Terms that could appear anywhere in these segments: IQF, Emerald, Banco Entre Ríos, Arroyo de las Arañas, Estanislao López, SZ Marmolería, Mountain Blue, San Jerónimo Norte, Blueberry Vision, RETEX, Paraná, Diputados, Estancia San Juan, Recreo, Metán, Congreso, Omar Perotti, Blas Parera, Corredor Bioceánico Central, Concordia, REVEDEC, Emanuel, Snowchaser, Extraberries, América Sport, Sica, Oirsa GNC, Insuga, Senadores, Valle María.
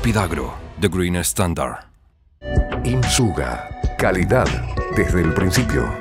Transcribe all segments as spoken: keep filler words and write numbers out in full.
Spidagro, The Greenest Standard. Insuga, calidad desde el principio.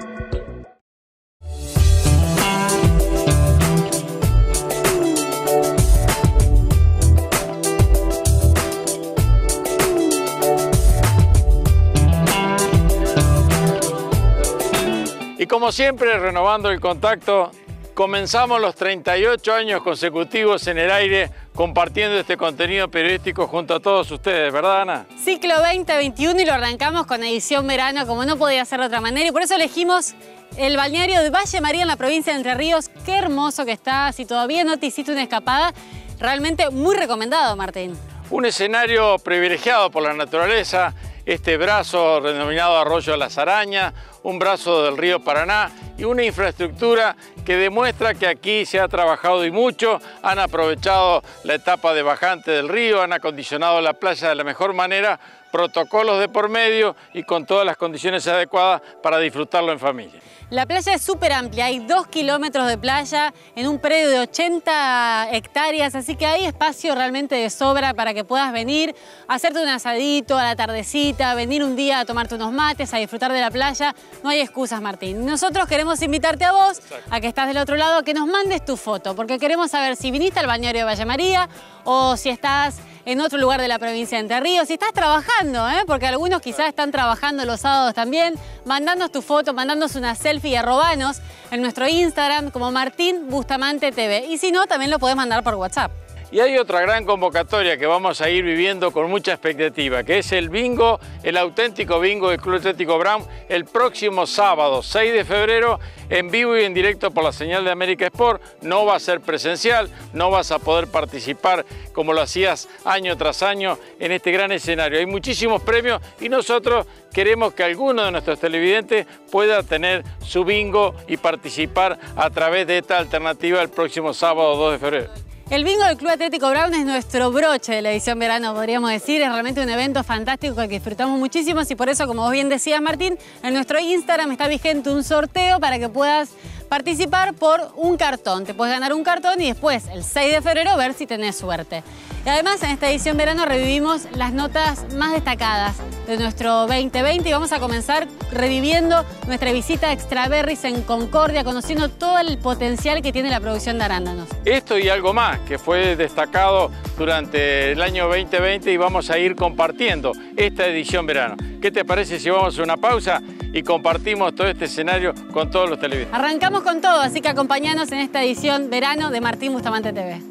Y como siempre, renovando el contacto, comenzamos los treinta y ocho años consecutivos en el aire compartiendo este contenido periodístico junto a todos ustedes, ¿verdad, Ana? Ciclo veinte veintiuno y lo arrancamos con edición verano, como no podía ser de otra manera, y por eso elegimos el balneario de Valle María en la provincia de Entre Ríos. Qué hermoso que está, si todavía no te hiciste una escapada, realmente muy recomendado, Martín. Un escenario privilegiado por la naturaleza, este brazo denominado Arroyo de las Arañas, un brazo del río Paraná y una infraestructura que demuestra que aquí se ha trabajado y mucho, han aprovechado la etapa de bajante del río, han acondicionado la playa de la mejor manera, protocolos de por medio y con todas las condiciones adecuadas para disfrutarlo en familia. La playa es súper amplia, hay dos kilómetros de playa en un predio de ochenta hectáreas, así que hay espacio realmente de sobra para que puedas venir, hacerte un asadito a la tardecita, venir un día a tomarte unos mates, a disfrutar de la playa. No hay excusas, Martín. Nosotros queremos invitarte a vos, a que estás del otro lado, que nos mandes tu foto, porque queremos saber si viniste al balneario de Valle María o si estás en otro lugar de la provincia de Entre Ríos, si estás trabajando, ¿eh? Porque algunos quizás están trabajando los sábados también. Mandándonos tu foto, mandándonos una selfie y arrobanos en nuestro Instagram como Martín Bustamante T V. Y si no, también lo podés mandar por WhatsApp. Y hay otra gran convocatoria que vamos a ir viviendo con mucha expectativa, que es el bingo, el auténtico bingo del Club Atlético Brown, el próximo sábado, seis de febrero, en vivo y en directo por la señal de América Sport. No va a ser presencial, no vas a poder participar como lo hacías año tras año en este gran escenario. Hay muchísimos premios y nosotros queremos que alguno de nuestros televidentes pueda tener su bingo y participar a través de esta alternativa el próximo sábado, dos de febrero. El bingo del Club Atlético Brown es nuestro broche de la edición verano, podríamos decir. Es realmente un evento fantástico que disfrutamos muchísimo y por eso, como vos bien decías, Martín, en nuestro Instagram está vigente un sorteo para que puedas participar por un cartón. Te puedes ganar un cartón y después, el seis de febrero, ver si tenés suerte. Y además, en esta edición verano revivimos las notas más destacadas de nuestro veinte veinte y vamos a comenzar reviviendo nuestra visita a Extraberries en Concordia, conociendo todo el potencial que tiene la producción de arándanos. Esto y algo más que fue destacado durante el año veinte veinte y vamos a ir compartiendo esta edición verano. ¿Qué te parece si vamos a una pausa y compartimos todo este escenario con todos los televidentes? Arrancamos con todo, así que acompáñanos en esta edición verano de Martín Bustamante T V.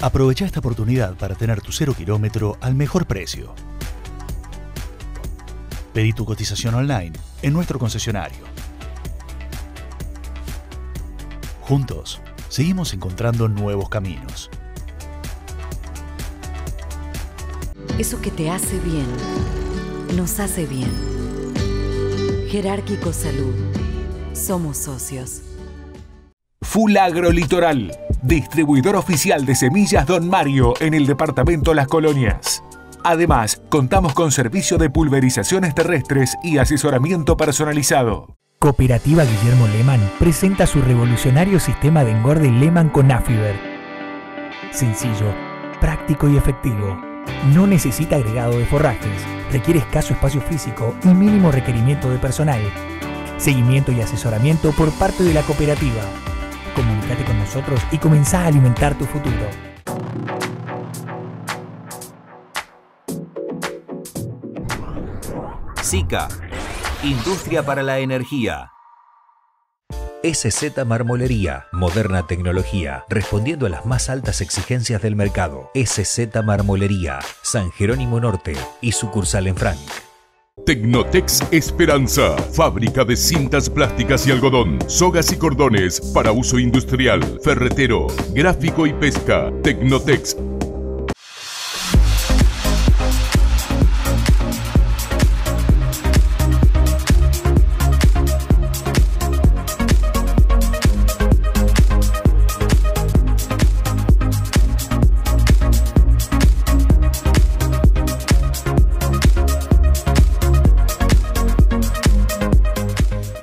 Aprovecha esta oportunidad para tener tu cero kilómetro al mejor precio. Pedí tu cotización online en nuestro concesionario. Juntos, seguimos encontrando nuevos caminos. Eso que te hace bien, nos hace bien. Jerárquico Salud. Somos socios. Fulagro Litoral, distribuidor oficial de semillas Don Mario en el departamento Las Colonias. Además, contamos con servicio de pulverizaciones terrestres y asesoramiento personalizado. Cooperativa Guillermo Lehmann presenta su revolucionario sistema de engorde Lehmann con Afiber. Sencillo, práctico y efectivo. No necesita agregado de forrajes, requiere escaso espacio físico y mínimo requerimiento de personal. Seguimiento y asesoramiento por parte de la cooperativa. Comunícate con nosotros y comenzá a alimentar tu futuro. Sica, industria para la energía. S Z Marmolería, moderna tecnología, respondiendo a las más altas exigencias del mercado. S Z Marmolería, San Jerónimo Norte y sucursal en Frank. Tecnotex Esperanza, fábrica de cintas plásticas y algodón, sogas y cordones para uso industrial, ferretero, gráfico y pesca. Tecnotex.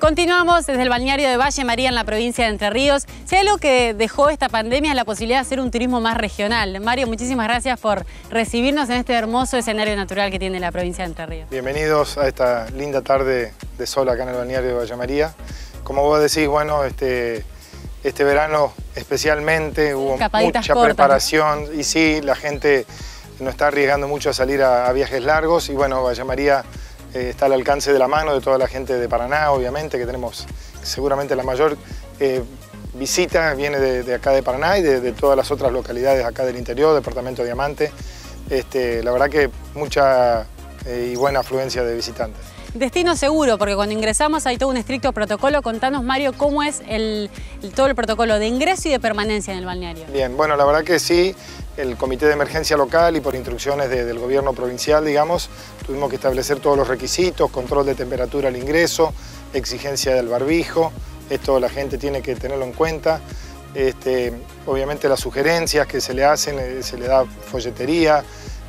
Continuamos desde el balneario de Valle María en la provincia de Entre Ríos. Si algo que dejó esta pandemia es la posibilidad de hacer un turismo más regional. Mario, muchísimas gracias por recibirnos en este hermoso escenario natural que tiene la provincia de Entre Ríos. Bienvenidos a esta linda tarde de sol acá en el balneario de Valle María. Como vos decís, bueno, este, este verano especialmente hubo Capaditas mucha cortas, preparación, ¿no? Y sí, la gente no está arriesgando mucho a salir a, a viajes largos y bueno, Valle María eh, está al alcance de la mano de toda la gente de Paraná, obviamente, que tenemos seguramente la mayor eh, visita, viene de, de acá de Paraná y de, de todas las otras localidades acá del interior, Departamento de Diamante. Este, la verdad que mucha eh, y buena afluencia de visitantes. Destino seguro, porque cuando ingresamos hay todo un estricto protocolo. Contanos, Mario, cómo es el, el, todo el protocolo de ingreso y de permanencia en el balneario. Bien, bueno, la verdad que sí, el Comité de Emergencia Local y por instrucciones de, del gobierno provincial, digamos, tuvimos que establecer todos los requisitos, control de temperatura al ingreso, exigencia del barbijo, esto la gente tiene que tenerlo en cuenta. Este, obviamente las sugerencias que se le hacen, se le da folletería.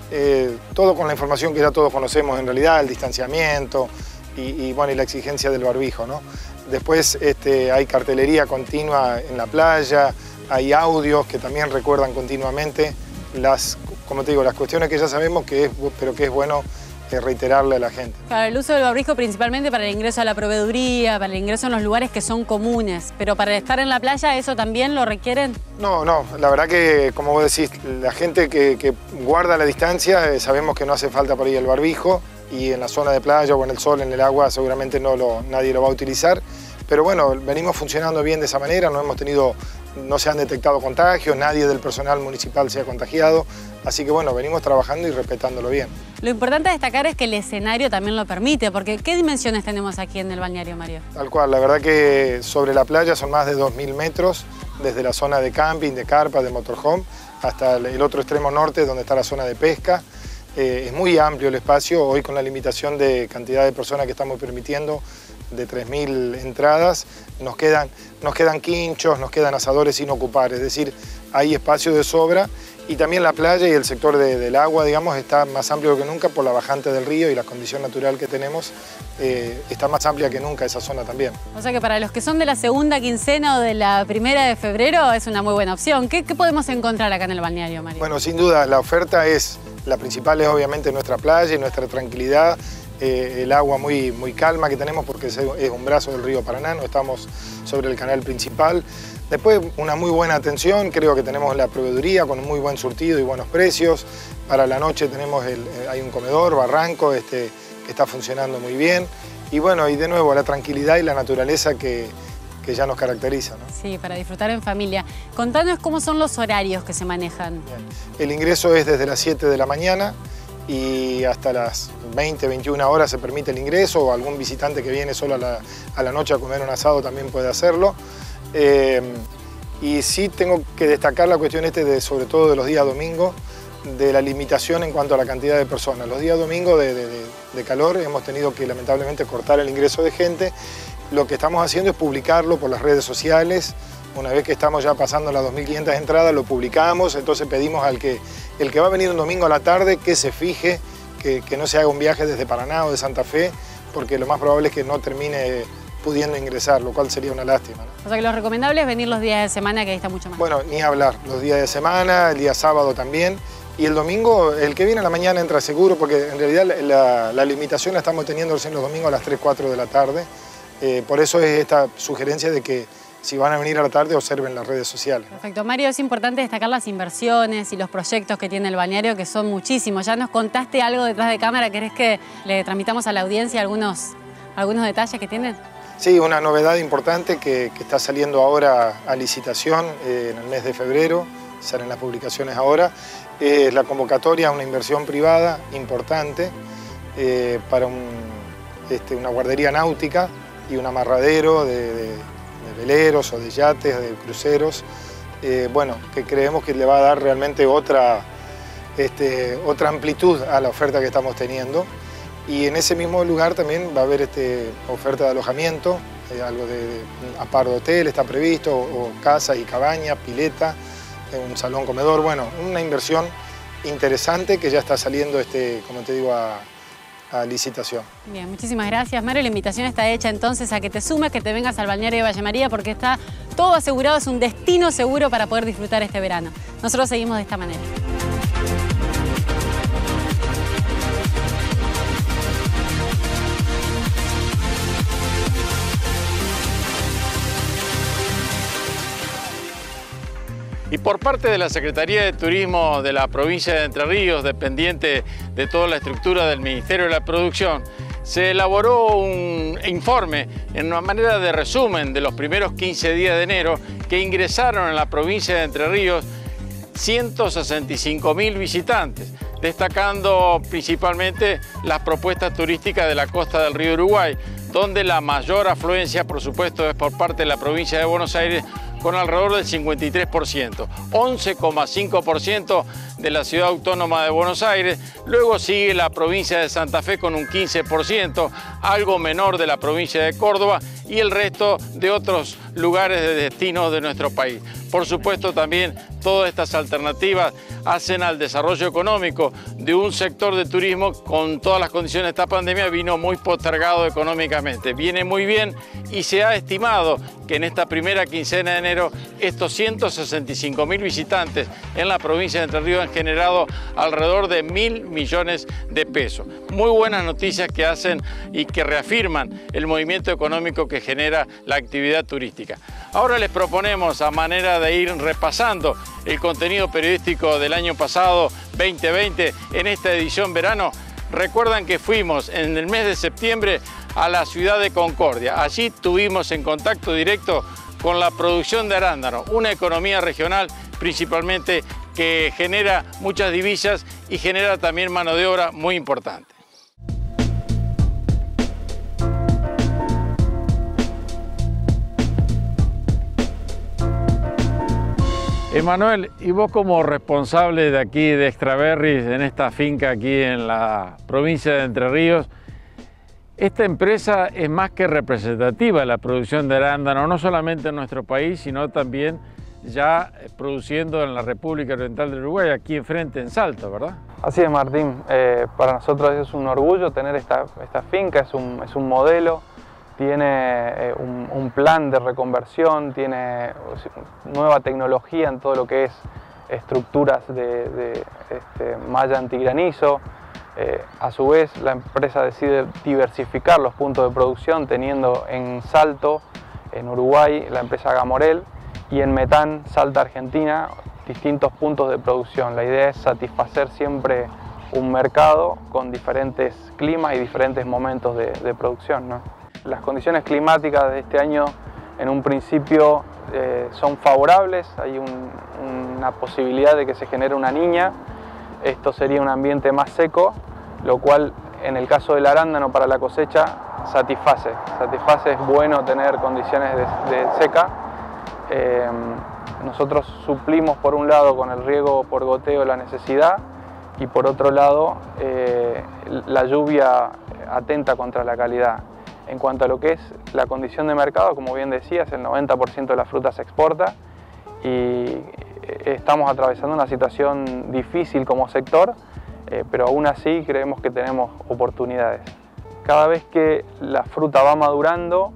Eh, todo con la información que ya todos conocemos en realidad, el distanciamiento y, y, bueno, y la exigencia del barbijo, ¿no? Después este, hay cartelería continua en la playa, hay audios que también recuerdan continuamente las, como te digo, las cuestiones que ya sabemos, que es, pero que es bueno reiterarle a la gente. Claro, el uso del barbijo principalmente para el ingreso a la proveeduría, para el ingreso en los lugares que son comunes, pero para estar en la playa, ¿eso también lo requieren? No, no, la verdad que, como vos decís, la gente que, que guarda la distancia, eh, sabemos que no hace falta por ahí el barbijo, y en la zona de playa o en el sol, en el agua, seguramente no lo, nadie lo va a utilizar, pero bueno, venimos funcionando bien de esa manera, no hemos tenido, no se han detectado contagios, nadie del personal municipal se ha contagiado, así que bueno, venimos trabajando y respetándolo bien. Lo importante a destacar es que el escenario también lo permite, porque ¿qué dimensiones tenemos aquí en el balneario, Mario? Tal cual, la verdad que sobre la playa son más de dos mil metros, desde la zona de camping, de carpa, de motorhome, hasta el otro extremo norte donde está la zona de pesca. Eh, es muy amplio el espacio, hoy con la limitación de cantidad de personas que estamos permitiendo, de tres mil entradas, nos quedan, nos quedan quinchos, nos quedan asadores sin ocupar, es decir, hay espacio de sobra y también la playa y el sector de, del agua, digamos, está más amplio que nunca por la bajante del río y la condición natural que tenemos, eh, está más amplia que nunca esa zona también. O sea que para los que son de la segunda quincena o de la primera de febrero es una muy buena opción. ¿Qué, qué podemos encontrar acá en el balneario, Mario? Bueno, sin duda, la oferta es, la principal es obviamente nuestra playa y nuestra tranquilidad. Eh, el agua muy, muy calma que tenemos porque es, es un brazo del río Paraná, no estamos sobre el canal principal. Después una muy buena atención, creo que tenemos la proveeduría con un muy buen surtido y buenos precios. Para la noche tenemos el, hay un comedor, barranco, este, que está funcionando muy bien. Y bueno, y de nuevo la tranquilidad y la naturaleza que, que ya nos caracteriza, ¿no? Sí, para disfrutar en familia. Contanos cómo son los horarios que se manejan. Bien. El ingreso es desde las siete de la mañana. Y hasta las veinte, veintiuna horas se permite el ingreso, o algún visitante que viene solo a la, a la noche a comer un asado también puede hacerlo. Eh, y sí tengo que destacar la cuestión este de, sobre todo de los días domingo, de la limitación en cuanto a la cantidad de personas. Los días domingo de, de, de calor hemos tenido que lamentablemente cortar el ingreso de gente. Lo que estamos haciendo es publicarlo por las redes sociales. Una vez que estamos ya pasando las dos mil quinientas entradas, lo publicamos, entonces pedimos al que, el que va a venir un domingo a la tarde que se fije, que, que no se haga un viaje desde Paraná o de Santa Fe, porque lo más probable es que no termine pudiendo ingresar, lo cual sería una lástima, ¿no? O sea que lo recomendable es venir los días de semana, que ahí está mucho más. Bueno, ni hablar, los días de semana, el día sábado también, y el domingo, el que viene a la mañana entra seguro, porque en realidad la, la limitación la estamos teniendo los domingos a las tres, cuatro de la tarde, eh, por eso es esta sugerencia de que si van a venir a la tarde, observen las redes sociales. Perfecto. Mario, es importante destacar las inversiones y los proyectos que tiene el balneario, que son muchísimos. Ya nos contaste algo detrás de cámara. ¿Querés que le transmitamos a la audiencia algunos, algunos detalles que tienen? Sí, una novedad importante que, que está saliendo ahora a licitación eh, en el mes de febrero. Salen las publicaciones ahora. Es eh, la convocatoria a una inversión privada importante eh, para un, este, una guardería náutica y un amarradero de... de de veleros o de yates, de cruceros, eh, bueno, que creemos que le va a dar realmente otra, este, otra amplitud a la oferta que estamos teniendo. Y en ese mismo lugar también va a haber este, oferta de alojamiento, eh, algo de a par de hotel está previsto, o, o casas y cabañas, pileta, un salón comedor, bueno, una inversión interesante que ya está saliendo, este, como te digo, a... a licitación. Bien, muchísimas gracias, Mario. La invitación está hecha entonces a que te sumes, que te vengas al balneario de Valle María, porque está todo asegurado, es un destino seguro para poder disfrutar este verano. Nosotros seguimos de esta manera. Y por parte de la Secretaría de Turismo de la provincia de Entre Ríos, dependiente de toda la estructura del Ministerio de la Producción, se elaboró un informe en una manera de resumen de los primeros quince días de enero que ingresaron a la provincia de Entre Ríos ciento sesenta y cinco mil visitantes, destacando principalmente las propuestas turísticas de la costa del río Uruguay, donde la mayor afluencia, por supuesto, es por parte de la provincia de Buenos Aires, con alrededor del cincuenta y tres por ciento, once coma cinco por ciento de la ciudad autónoma de Buenos Aires, luego sigue la provincia de Santa Fe con un quince por ciento, algo menor de la provincia de Córdoba y el resto de otros lugares de destino de nuestro país. Por supuesto, también todas estas alternativas hacen al desarrollo económico de un sector de turismo con todas las condiciones de esta pandemia vino muy postergado económicamente. Viene muy bien y se ha estimado que en esta primera quincena de enero estos ciento sesenta y cinco mil visitantes en la provincia de Entre Ríos han generado alrededor de mil millones de pesos. Muy buenas noticias que hacen y que reafirman el movimiento económico que genera la actividad turística. Ahora les proponemos, a manera de ir repasando el contenido periodístico del año pasado veinte veinte en esta edición verano. Recuerdan que fuimos en el mes de septiembre a la ciudad de Concordia. Allí tuvimos en contacto directo con la producción de arándano, una economía regional principalmente que genera muchas divisas y genera también mano de obra muy importante. Emanuel, y vos como responsable de aquí de Extraberries, en esta finca aquí en la provincia de Entre Ríos, esta empresa es más que representativa de la producción de arándano, no solamente en nuestro país, sino también ya produciendo en la República Oriental del Uruguay, aquí enfrente en Salto, ¿verdad? Así es, Martín. Eh, para nosotros es un orgullo tener esta, esta finca, es un, es un modelo. Tiene un, un plan de reconversión, tiene nueva tecnología en todo lo que es estructuras de, de este, malla antigranizo. Eh, a su vez, la empresa decide diversificar los puntos de producción, teniendo en Salto, en Uruguay, la empresa Gamorel, y en Metán, Salta, Argentina, distintos puntos de producción. La idea es satisfacer siempre un mercado con diferentes climas y diferentes momentos de, de producción, ¿no? Las condiciones climáticas de este año en un principio eh, son favorables, hay un, una posibilidad de que se genere una niña, esto sería un ambiente más seco, lo cual en el caso del arándano para la cosecha satisface, satisface, es bueno tener condiciones de, de seca. Eh, nosotros suplimos por un lado con el riego por goteo la necesidad y por otro lado eh, la lluvia atenta contra la calidad. En cuanto a lo que es la condición de mercado, como bien decías, el noventa por ciento de la fruta se exporta y estamos atravesando una situación difícil como sector, eh, pero aún así creemos que tenemos oportunidades. Cada vez que la fruta va madurando,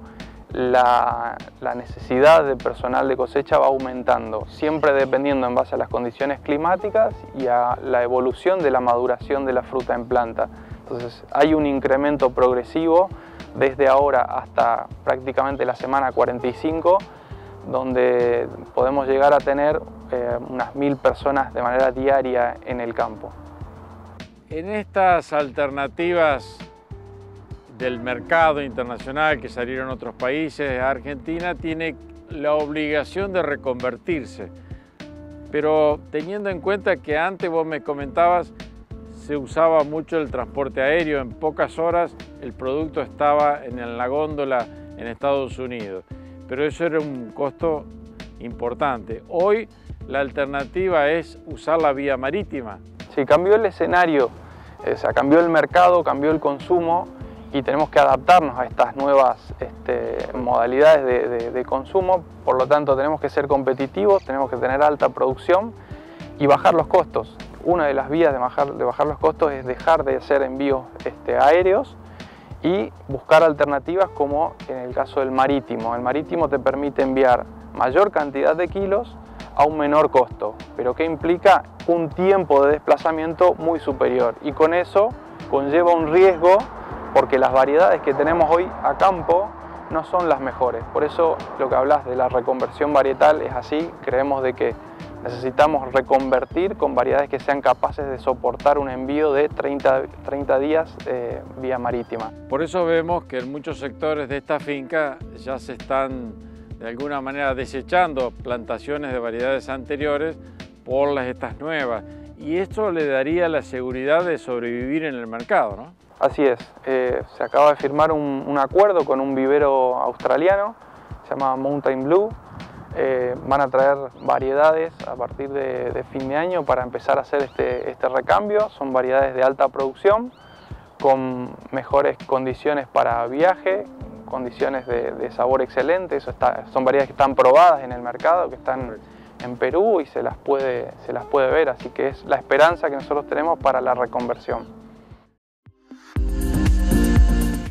la, la necesidad de personal de cosecha va aumentando, siempre dependiendo en base a las condiciones climáticas y a la evolución de la maduración de la fruta en planta. Entonces hay un incremento progresivo desde ahora hasta prácticamente la semana cuarenta y cinco, donde podemos llegar a tener eh, unas mil personas de manera diaria en el campo. En estas alternativas del mercado internacional que salieron otros países, Argentina tiene la obligación de reconvertirse, pero teniendo en cuenta que antes vos me comentabas se usaba mucho el transporte aéreo, en pocas horas el producto estaba en la góndola en Estados Unidos, pero eso era un costo importante. Hoy la alternativa es usar la vía marítima. Sí, cambió el escenario, o sea, cambió el mercado, cambió el consumo y tenemos que adaptarnos a estas nuevas este, modalidades de, de, de consumo, por lo tanto tenemos que ser competitivos, tenemos que tener alta producción y bajar los costos. una de las vías de bajar, de bajar los costos es dejar de hacer envíos este, aéreos y buscar alternativas como en el caso del marítimo. El marítimo te permite enviar mayor cantidad de kilos a un menor costo, pero que implica un tiempo de desplazamiento muy superior, y con eso conlleva un riesgo porque las variedades que tenemos hoy a campo no son las mejores. Por eso lo que hablas de la reconversión varietal es así, creemos de que necesitamos reconvertir con variedades que sean capaces de soportar un envío de treinta, treinta días eh, vía marítima. Por eso vemos que en muchos sectores de esta finca ya se están de alguna manera desechando plantaciones de variedades anteriores por las estas nuevas, y esto le daría la seguridad de sobrevivir en el mercado, ¿no? Así es, eh, se acaba de firmar un, un acuerdo con un vivero australiano, se llama Mountain Blue. Eh, van a traer variedades a partir de, de fin de año para empezar a hacer este, este recambio. Son variedades de alta producción, con mejores condiciones para viaje, condiciones de, de sabor excelente. Eso está, son variedades que están probadas en el mercado, que están en Perú y se las puede, se las puede ver, así que es la esperanza que nosotros tenemos para la reconversión.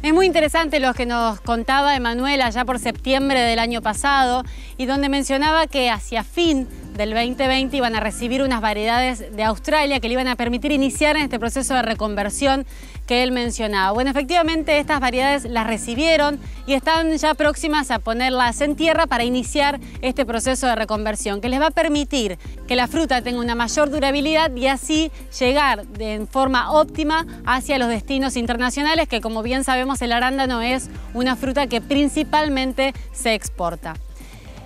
Es muy interesante lo que nos contaba Emanuel allá por septiembre del año pasado, y donde mencionaba que hacia fin del veinte veinte iban a recibir unas variedades de Australia que le iban a permitir iniciar en este proceso de reconversión que él mencionaba. Bueno, efectivamente estas variedades las recibieron y están ya próximas a ponerlas en tierra para iniciar este proceso de reconversión que les va a permitir que la fruta tenga una mayor durabilidad y así llegar en forma óptima hacia los destinos internacionales, que como bien sabemos el arándano es una fruta que principalmente se exporta.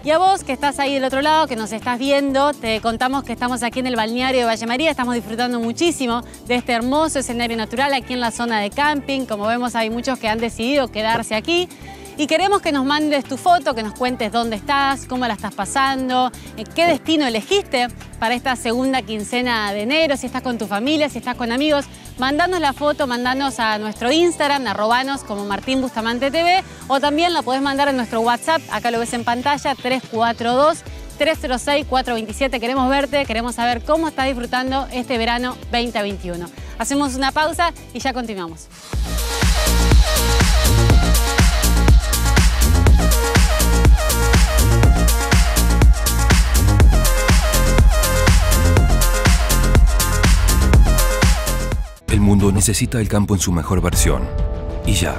Y a vos que estás ahí del otro lado, que nos estás viendo, te contamos que estamos aquí en el balneario de Valle María, estamos disfrutando muchísimo de este hermoso escenario natural aquí en la zona de camping. Como vemos, hay muchos que han decidido quedarse aquí. Y queremos que nos mandes tu foto, que nos cuentes dónde estás, cómo la estás pasando, qué destino elegiste para esta segunda quincena de enero, si estás con tu familia, si estás con amigos. Mandanos la foto, mandanos a nuestro Instagram, arrobanos como Martín Bustamante T V, o también la podés mandar a nuestro WhatsApp, acá lo ves en pantalla, tres cuatro dos, tres cero seis, cuatro dos siete. Queremos verte, queremos saber cómo estás disfrutando este verano veinte veintiuno. Hacemos una pausa y ya continuamos. El mundo necesita el campo en su mejor versión. Y ya.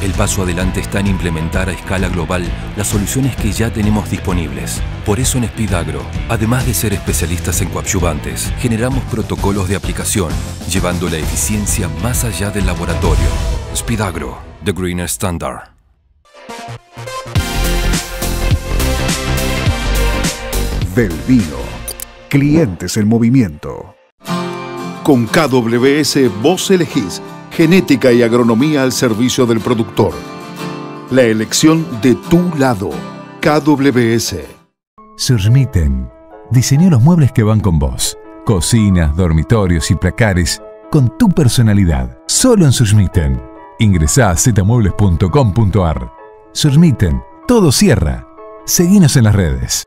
El paso adelante está en implementar a escala global las soluciones que ya tenemos disponibles. Por eso en Speed Agro, además de ser especialistas en coadyuvantes, generamos protocolos de aplicación, llevando la eficiencia más allá del laboratorio. Speed Agro, The Greenest Standard. Del vino. Clientes en movimiento. Con K W S vos elegís genética y agronomía al servicio del productor. La elección de tu lado. K W S. Surmiten. Diseñó los muebles que van con vos. Cocinas, dormitorios y placares con tu personalidad. Solo en Surmiten. Ingresá a z muebles punto com punto ar. Surmiten. Todo cierra. Seguinos en las redes.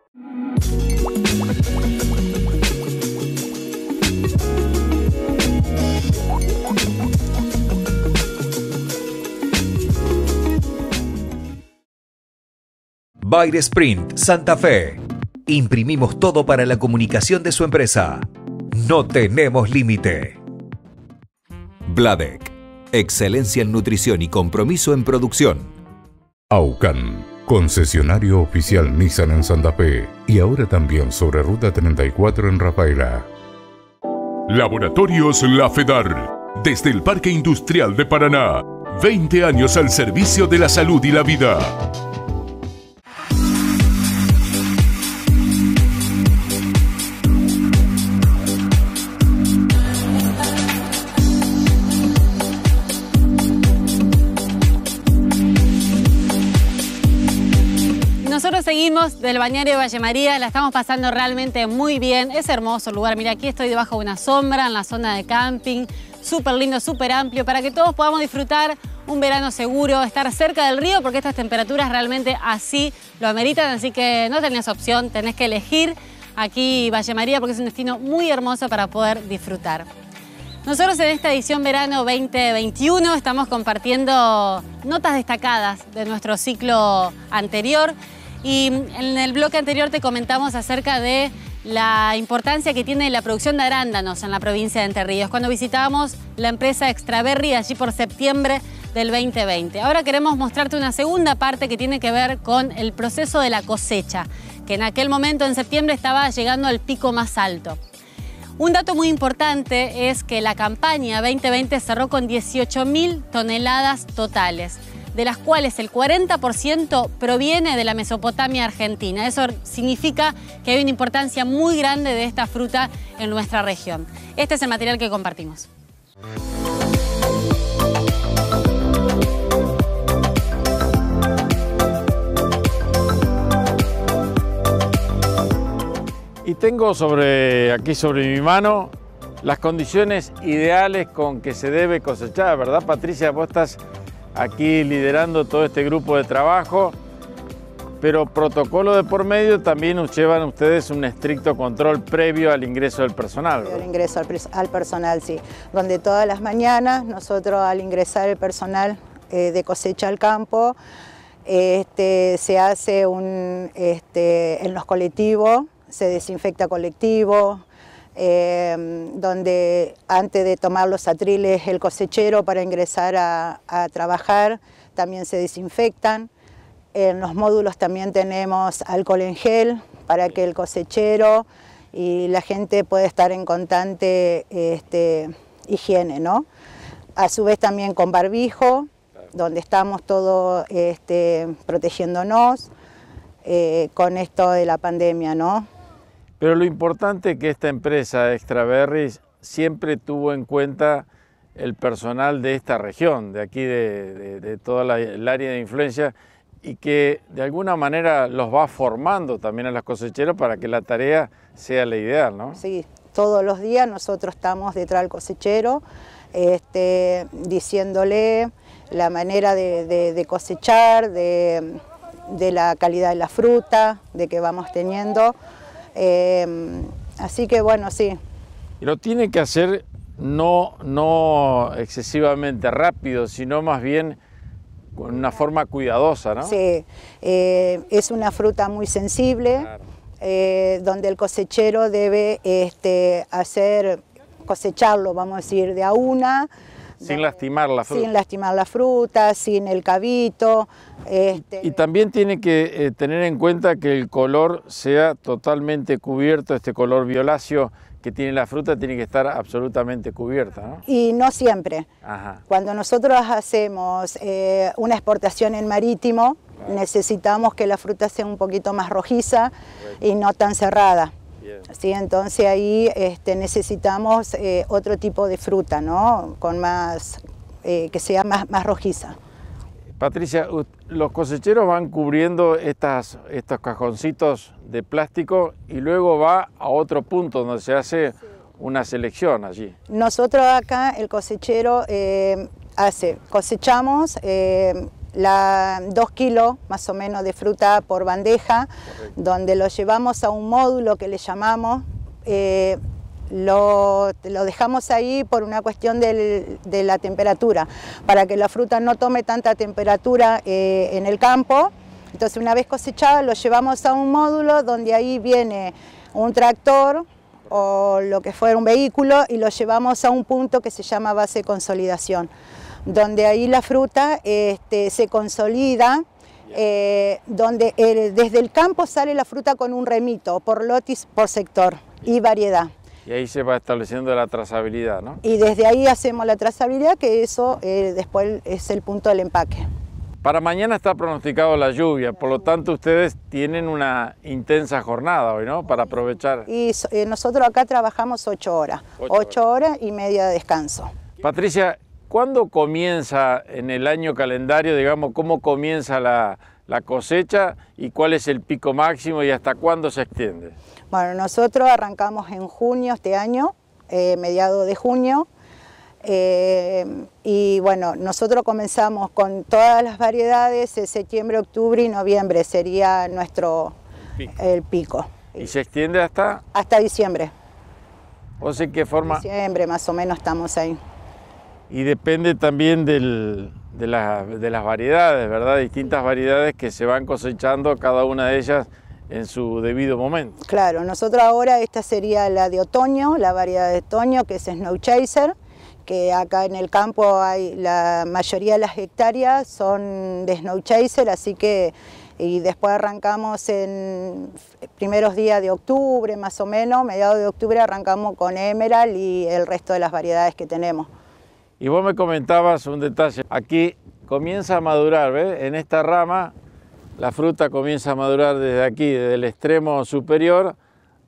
Bayer Sprint Santa Fe. Imprimimos todo para la comunicación de su empresa. No tenemos límite. Bladec. Excelencia en nutrición y compromiso en producción. Aucan. Concesionario oficial Nissan en Santa Fe. Y ahora también sobre Ruta treinta y cuatro en Rafaela. Laboratorios La Fedar. Desde el Parque Industrial de Paraná. veinte años al servicio de la salud y la vida. Seguimos del balneario de Valle María, la estamos pasando realmente muy bien, es hermoso el lugar, mira, aquí estoy debajo de una sombra en la zona de camping, súper lindo, súper amplio, para que todos podamos disfrutar un verano seguro, estar cerca del río porque estas temperaturas realmente así lo ameritan, así que no tenés opción, tenés que elegir. aquí Valle María, porque es un destino muy hermoso para poder disfrutar. Nosotros en esta edición verano veinte veintiuno estamos compartiendo notas destacadas de nuestro ciclo anterior, y en el bloque anterior te comentamos acerca de la importancia que tiene la producción de arándanos en la provincia de Entre Ríos, cuando visitábamos la empresa Extraberries allí por septiembre del veinte veinte. Ahora queremos mostrarte una segunda parte que tiene que ver con el proceso de la cosecha, que en aquel momento en septiembre estaba llegando al pico más alto. Un dato muy importante es que la campaña veinte veinte cerró con dieciocho mil toneladas totales, de las cuales el cuarenta por ciento proviene de la Mesopotamia argentina. Eso significa que hay una importancia muy grande de esta fruta en nuestra región. Este es el material que compartimos. Y tengo sobre, aquí sobre mi mano las condiciones ideales con que se debe cosechar, ¿verdad, Patricia? Vos estás aquí liderando todo este grupo de trabajo, pero protocolo de por medio también llevan ustedes un estricto control previo al ingreso del personal, ¿verdad? El ingreso al, al personal, sí. Donde todas las mañanas nosotros al ingresar el personal eh, de cosecha al campo, este, se hace un, este, en los colectivos, se desinfecta colectivo, eh, donde antes de tomar los atriles el cosechero para ingresar a, a trabajar, también se desinfectan. En los módulos también tenemos alcohol en gel para que el cosechero y la gente pueda estar en constante este, higiene, ¿no? A su vez también con barbijo, donde estamos todos este, protegiéndonos eh, con esto de la pandemia, ¿no? Pero lo importante es que esta empresa Extraberries siempre tuvo en cuenta el personal de esta región, de aquí de, de, de toda la, el área de influencia, y que de alguna manera los va formando también a los cosecheros para que la tarea sea la ideal, ¿no? Sí, todos los días nosotros estamos detrás del cosechero, este, diciéndole la manera de, de, de cosechar, de, de la calidad de la fruta, de que vamos teniendo. Eh, así que bueno, sí. Y lo tiene que hacer no, no excesivamente rápido, sino más bien con una forma cuidadosa, ¿no? Sí, eh, es una fruta muy sensible, claro. eh, donde el cosechero debe este, hacer, cosecharlo, vamos a decir, de a una. Sin de, lastimar la fruta. Sin lastimar la fruta, sin el cabito. Este... Y también tiene que eh, tener en cuenta que el color sea totalmente cubierto, este color violáceo que tiene la fruta tiene que estar absolutamente cubierta, ¿no? Y no siempre. Ajá. Cuando nosotros hacemos eh, una exportación en marítimo, claro, necesitamos que la fruta sea un poquito más rojiza, correcto, y no tan cerrada. Sí, entonces ahí este, necesitamos eh, otro tipo de fruta, ¿no? Con más, eh, que sea más, más rojiza. Patricia, los cosecheros van cubriendo estas, estos cajoncitos de plástico y luego va a otro punto donde se hace una selección allí. Nosotros acá, el cosechero, eh, hace, cosechamos eh, la, dos kilos más o menos de fruta por bandeja, correcto, donde lo llevamos a un módulo que le llamamos, eh, lo, lo dejamos ahí por una cuestión del, de la temperatura, para que la fruta no tome tanta temperatura eh, en el campo. Entonces una vez cosechada lo llevamos a un módulo donde ahí viene un tractor o lo que fuera un vehículo y lo llevamos a un punto que se llama base de consolidación, donde ahí la fruta este, se consolida, eh, donde el, desde el campo sale la fruta con un remito, por lotis, por sector y variedad. Y ahí se va estableciendo la trazabilidad, ¿no? Y desde ahí hacemos la trazabilidad, que eso eh, después es el punto del empaque. Para mañana está pronosticado la lluvia, por lo tanto ustedes tienen una intensa jornada hoy, ¿no? Para aprovechar. Y eh, nosotros acá trabajamos ocho horas, ocho horas y media de descanso. Patricia, ¿cuándo comienza en el año calendario, digamos, cómo comienza la, la cosecha y cuál es el pico máximo y hasta cuándo se extiende? Bueno, nosotros arrancamos en junio este año, eh, mediados de junio, eh, y bueno, nosotros comenzamos con todas las variedades en septiembre, octubre y noviembre, sería nuestro el pico. El pico. ¿Y se extiende hasta? Hasta diciembre. ¿O sea, en qué forma? Diciembre, más o menos estamos ahí. Y depende también del, de, la, de las variedades, ¿verdad? Distintas variedades que se van cosechando, cada una de ellas en su debido momento. Claro, nosotros ahora esta sería la de otoño, la variedad de otoño, que es Snowchaser, que acá en el campo hay la mayoría de las hectáreas son de Snowchaser, así que... Y después arrancamos en primeros días de octubre, más o menos, mediados de octubre arrancamos con Emerald y el resto de las variedades que tenemos. Y vos me comentabas un detalle, aquí comienza a madurar, ¿ves? En esta rama la fruta comienza a madurar desde aquí, desde el extremo superior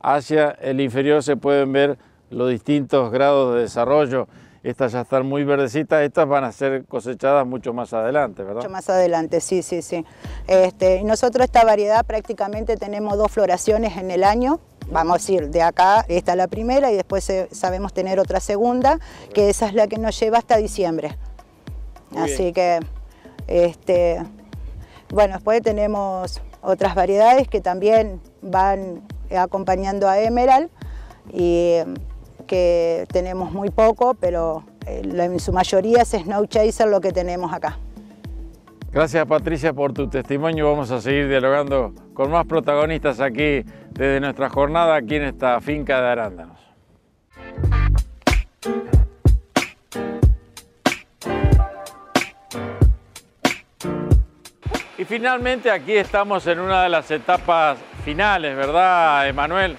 hacia el inferior se pueden ver los distintos grados de desarrollo. Estas ya están muy verdecitas, estas van a ser cosechadas mucho más adelante, ¿verdad? Mucho más adelante, sí, sí, sí. Este, nosotros esta variedad prácticamente tenemos dos floraciones en el año. Vamos a decir, de acá está la primera y después sabemos tener otra segunda, que esa es la que nos lleva hasta diciembre. Muy Así bien. que, este, bueno, después tenemos otras variedades que también van acompañando a Emerald y... que tenemos muy poco, pero en su mayoría es Snowchaser lo que tenemos acá. Gracias Patricia por tu testimonio, vamos a seguir dialogando con más protagonistas aquí desde nuestra jornada aquí en esta finca de arándanos. Y finalmente aquí estamos en una de las etapas finales, ¿verdad, Emanuel?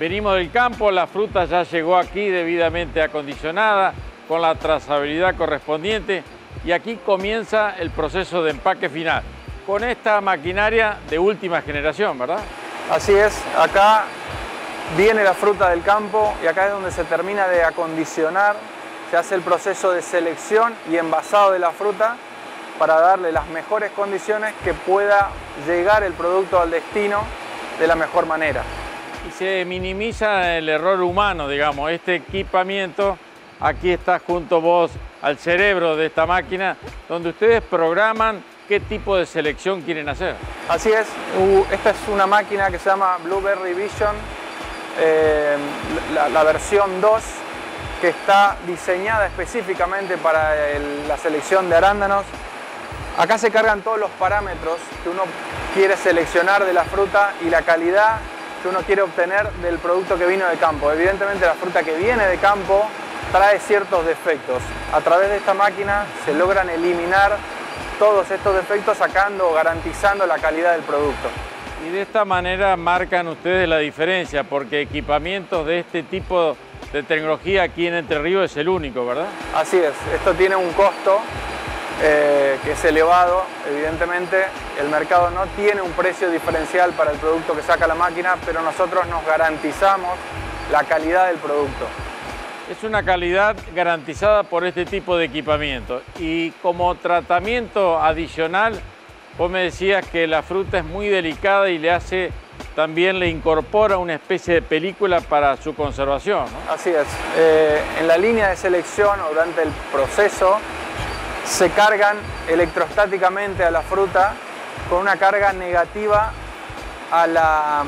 Venimos del campo, la fruta ya llegó aquí debidamente acondicionada, con la trazabilidad correspondiente y aquí comienza el proceso de empaque final, con esta maquinaria de última generación, ¿verdad? Así es, acá viene la fruta del campo y acá es donde se termina de acondicionar, se hace el proceso de selección y envasado de la fruta para darle las mejores condiciones que pueda llegar el producto al destino de la mejor manera. Y se minimiza el error humano, digamos, este equipamiento, aquí está junto vos al cerebro de esta máquina, donde ustedes programan qué tipo de selección quieren hacer. Así es, esta es una máquina que se llama Blueberry Vision, eh, la, la versión dos, que está diseñada específicamente para el, la selección de arándanos. Acá se cargan todos los parámetros que uno quiere seleccionar de la fruta y la calidad que uno quiere obtener del producto que vino de campo. Evidentemente la fruta que viene de campo trae ciertos defectos. A través de esta máquina se logran eliminar todos estos defectos sacando o garantizando la calidad del producto. Y de esta manera marcan ustedes la diferencia porque equipamientos de este tipo de tecnología aquí en Entre Ríos es el único, ¿verdad? Así es, esto tiene un costo Eh, que es elevado, evidentemente el mercado no tiene un precio diferencial para el producto que saca la máquina, pero nosotros nos garantizamos la calidad del producto. Es una calidad garantizada por este tipo de equipamiento y como tratamiento adicional, vos me decías que la fruta es muy delicada y le hace, también le incorpora una especie de película para su conservación, ¿no? Así es, eh, en la línea de selección o durante el proceso se cargan electrostáticamente a la fruta con una carga negativa a la,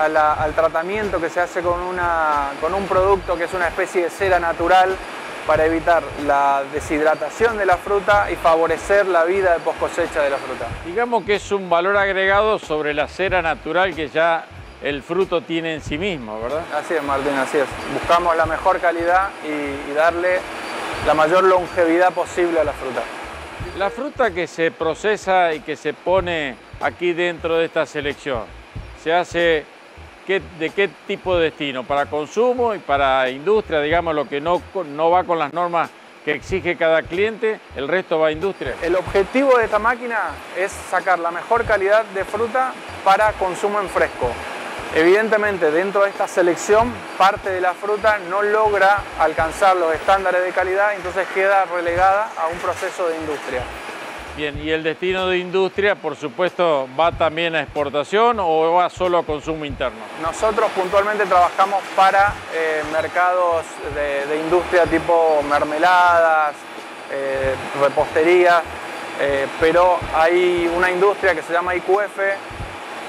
a la, al tratamiento que se hace con, una, con un producto que es una especie de cera natural para evitar la deshidratación de la fruta y favorecer la vida de post cosecha de la fruta. Digamos que es un valor agregado sobre la cera natural que ya el fruto tiene en sí mismo, ¿verdad? Así es, Martín, así es. Buscamos la mejor calidad y, y darle la mayor longevidad posible a la fruta. La fruta que se procesa y que se pone aquí dentro de esta selección, ¿se hace qué, de qué tipo de destino? ¿Para consumo y para industria, digamos, lo que no, no va con las normas que exige cada cliente, el resto va a industria? El objetivo de esta máquina es sacar la mejor calidad de fruta para consumo en fresco. Evidentemente, dentro de esta selección, parte de la fruta no logra alcanzar los estándares de calidad, entonces queda relegada a un proceso de industria. Bien, y el destino de industria, por supuesto, ¿va también a exportación o va solo a consumo interno? Nosotros puntualmente trabajamos para eh, mercados de, de industria tipo mermeladas, eh, repostería, eh, pero hay una industria que se llama I Q F,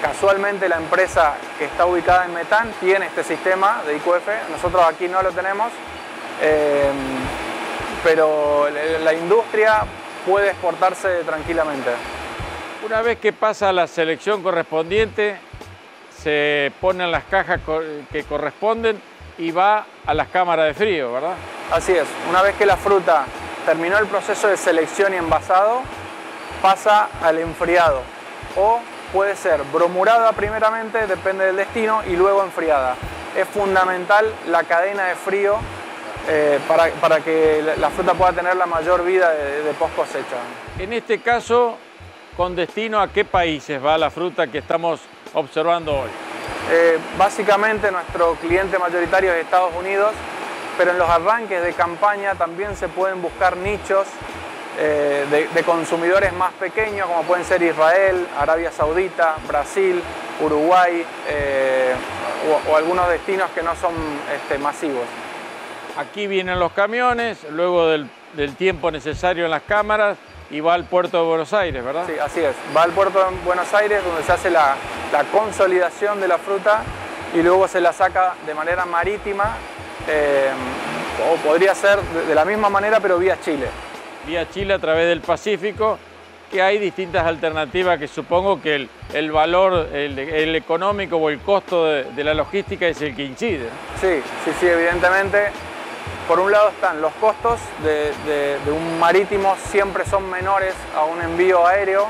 Casualmente la empresa que está ubicada en Metán tiene este sistema de I Q F, nosotros aquí no lo tenemos, eh, pero la industria puede exportarse tranquilamente. Una vez que pasa la selección correspondiente, se ponen las cajas que corresponden y va a las cámaras de frío, ¿verdad? Así es, una vez que la fruta terminó el proceso de selección y envasado, pasa al enfriado o puede ser bromurada primeramente, depende del destino, y luego enfriada. Es fundamental la cadena de frío eh, para, para que la fruta pueda tener la mayor vida de, de post cosecha. En este caso, ¿con destino a qué países va la fruta que estamos observando hoy? Eh, básicamente nuestro cliente mayoritario es Estados Unidos, pero en los arranques de campaña también se pueden buscar nichos Eh, de, de consumidores más pequeños, como pueden ser Israel, Arabia Saudita, Brasil, Uruguay eh, o, o algunos destinos que no son este, masivos. Aquí vienen los camiones, luego del, del tiempo necesario en las cámaras, y va al puerto de Buenos Aires, ¿verdad? Sí, así es. Va al puerto de Buenos Aires, donde se hace la, la consolidación de la fruta y luego se la saca de manera marítima, eh, o podría ser de, de la misma manera, pero vía Chile. Vía Chile a través del Pacífico, que hay distintas alternativas que supongo que el, el valor, el, el económico o el costo de, de la logística es el que incide. Sí, sí, sí, evidentemente. Por un lado están los costos de, de, de un marítimo, siempre son menores a un envío aéreo,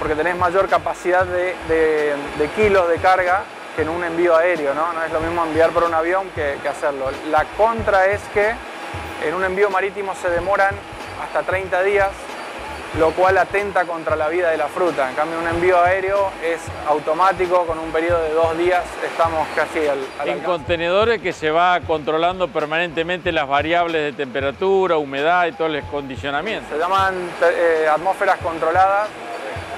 porque tenés mayor capacidad de, de, de kilos de carga que en un envío aéreo, ¿no? No es lo mismo enviar por un avión que, que hacerlo. La contra es que en un envío marítimo se demoran hasta treinta días, lo cual atenta contra la vida de la fruta. En cambio, un envío aéreo es automático, con un periodo de dos días estamos casi al, al En alcance. Contenedores que se va controlando permanentemente las variables de temperatura, humedad y todo el condicionamiento. Se llaman eh, atmósferas controladas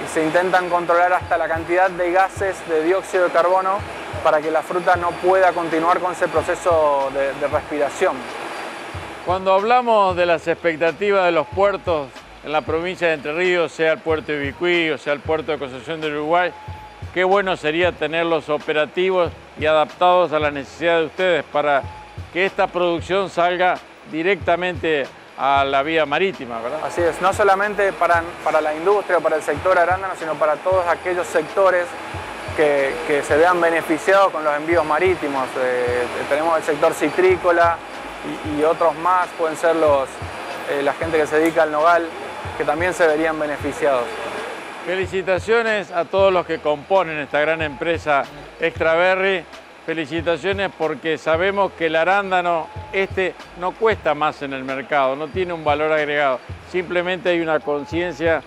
y se intentan controlar hasta la cantidad de gases de dióxido de carbono para que la fruta no pueda continuar con ese proceso de, de respiración. Cuando hablamos de las expectativas de los puertos en la provincia de Entre Ríos, sea el puerto de Ibicuí o sea el puerto de Concepción del Uruguay, qué bueno sería tenerlos operativos y adaptados a las necesidades de ustedes para que esta producción salga directamente a la vía marítima, ¿verdad? Así es, no solamente para, para la industria o para el sector arándano, sino para todos aquellos sectores que, que se vean beneficiados con los envíos marítimos. Eh, tenemos el sector citrícola, y otros más, pueden ser los, eh, la gente que se dedica al nogal, que también se verían beneficiados. Felicitaciones a todos los que componen esta gran empresa Extraberry. Felicitaciones porque sabemos que el arándano este no cuesta más en el mercado, no tiene un valor agregado. Simplemente hay una conciencia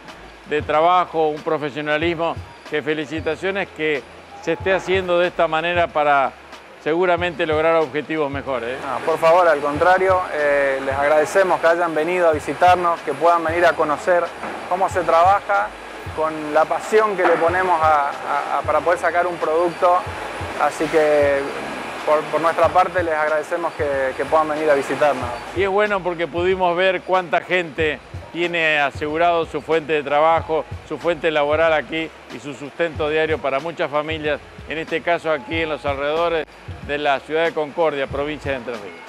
de trabajo, un profesionalismo, que felicitaciones que se esté haciendo de esta manera para seguramente lograr objetivos mejores, ¿eh? Ah, por favor, al contrario, eh, les agradecemos que hayan venido a visitarnos, que puedan venir a conocer cómo se trabaja, con la pasión que le ponemos a, a, a, para poder sacar un producto. Así que por, por nuestra parte les agradecemos que, que puedan venir a visitarnos. Y es bueno porque pudimos ver cuánta gente tiene asegurado su fuente de trabajo, su fuente laboral aquí y su sustento diario para muchas familias, en este caso aquí en los alrededores de la ciudad de Concordia, provincia de Entre Ríos.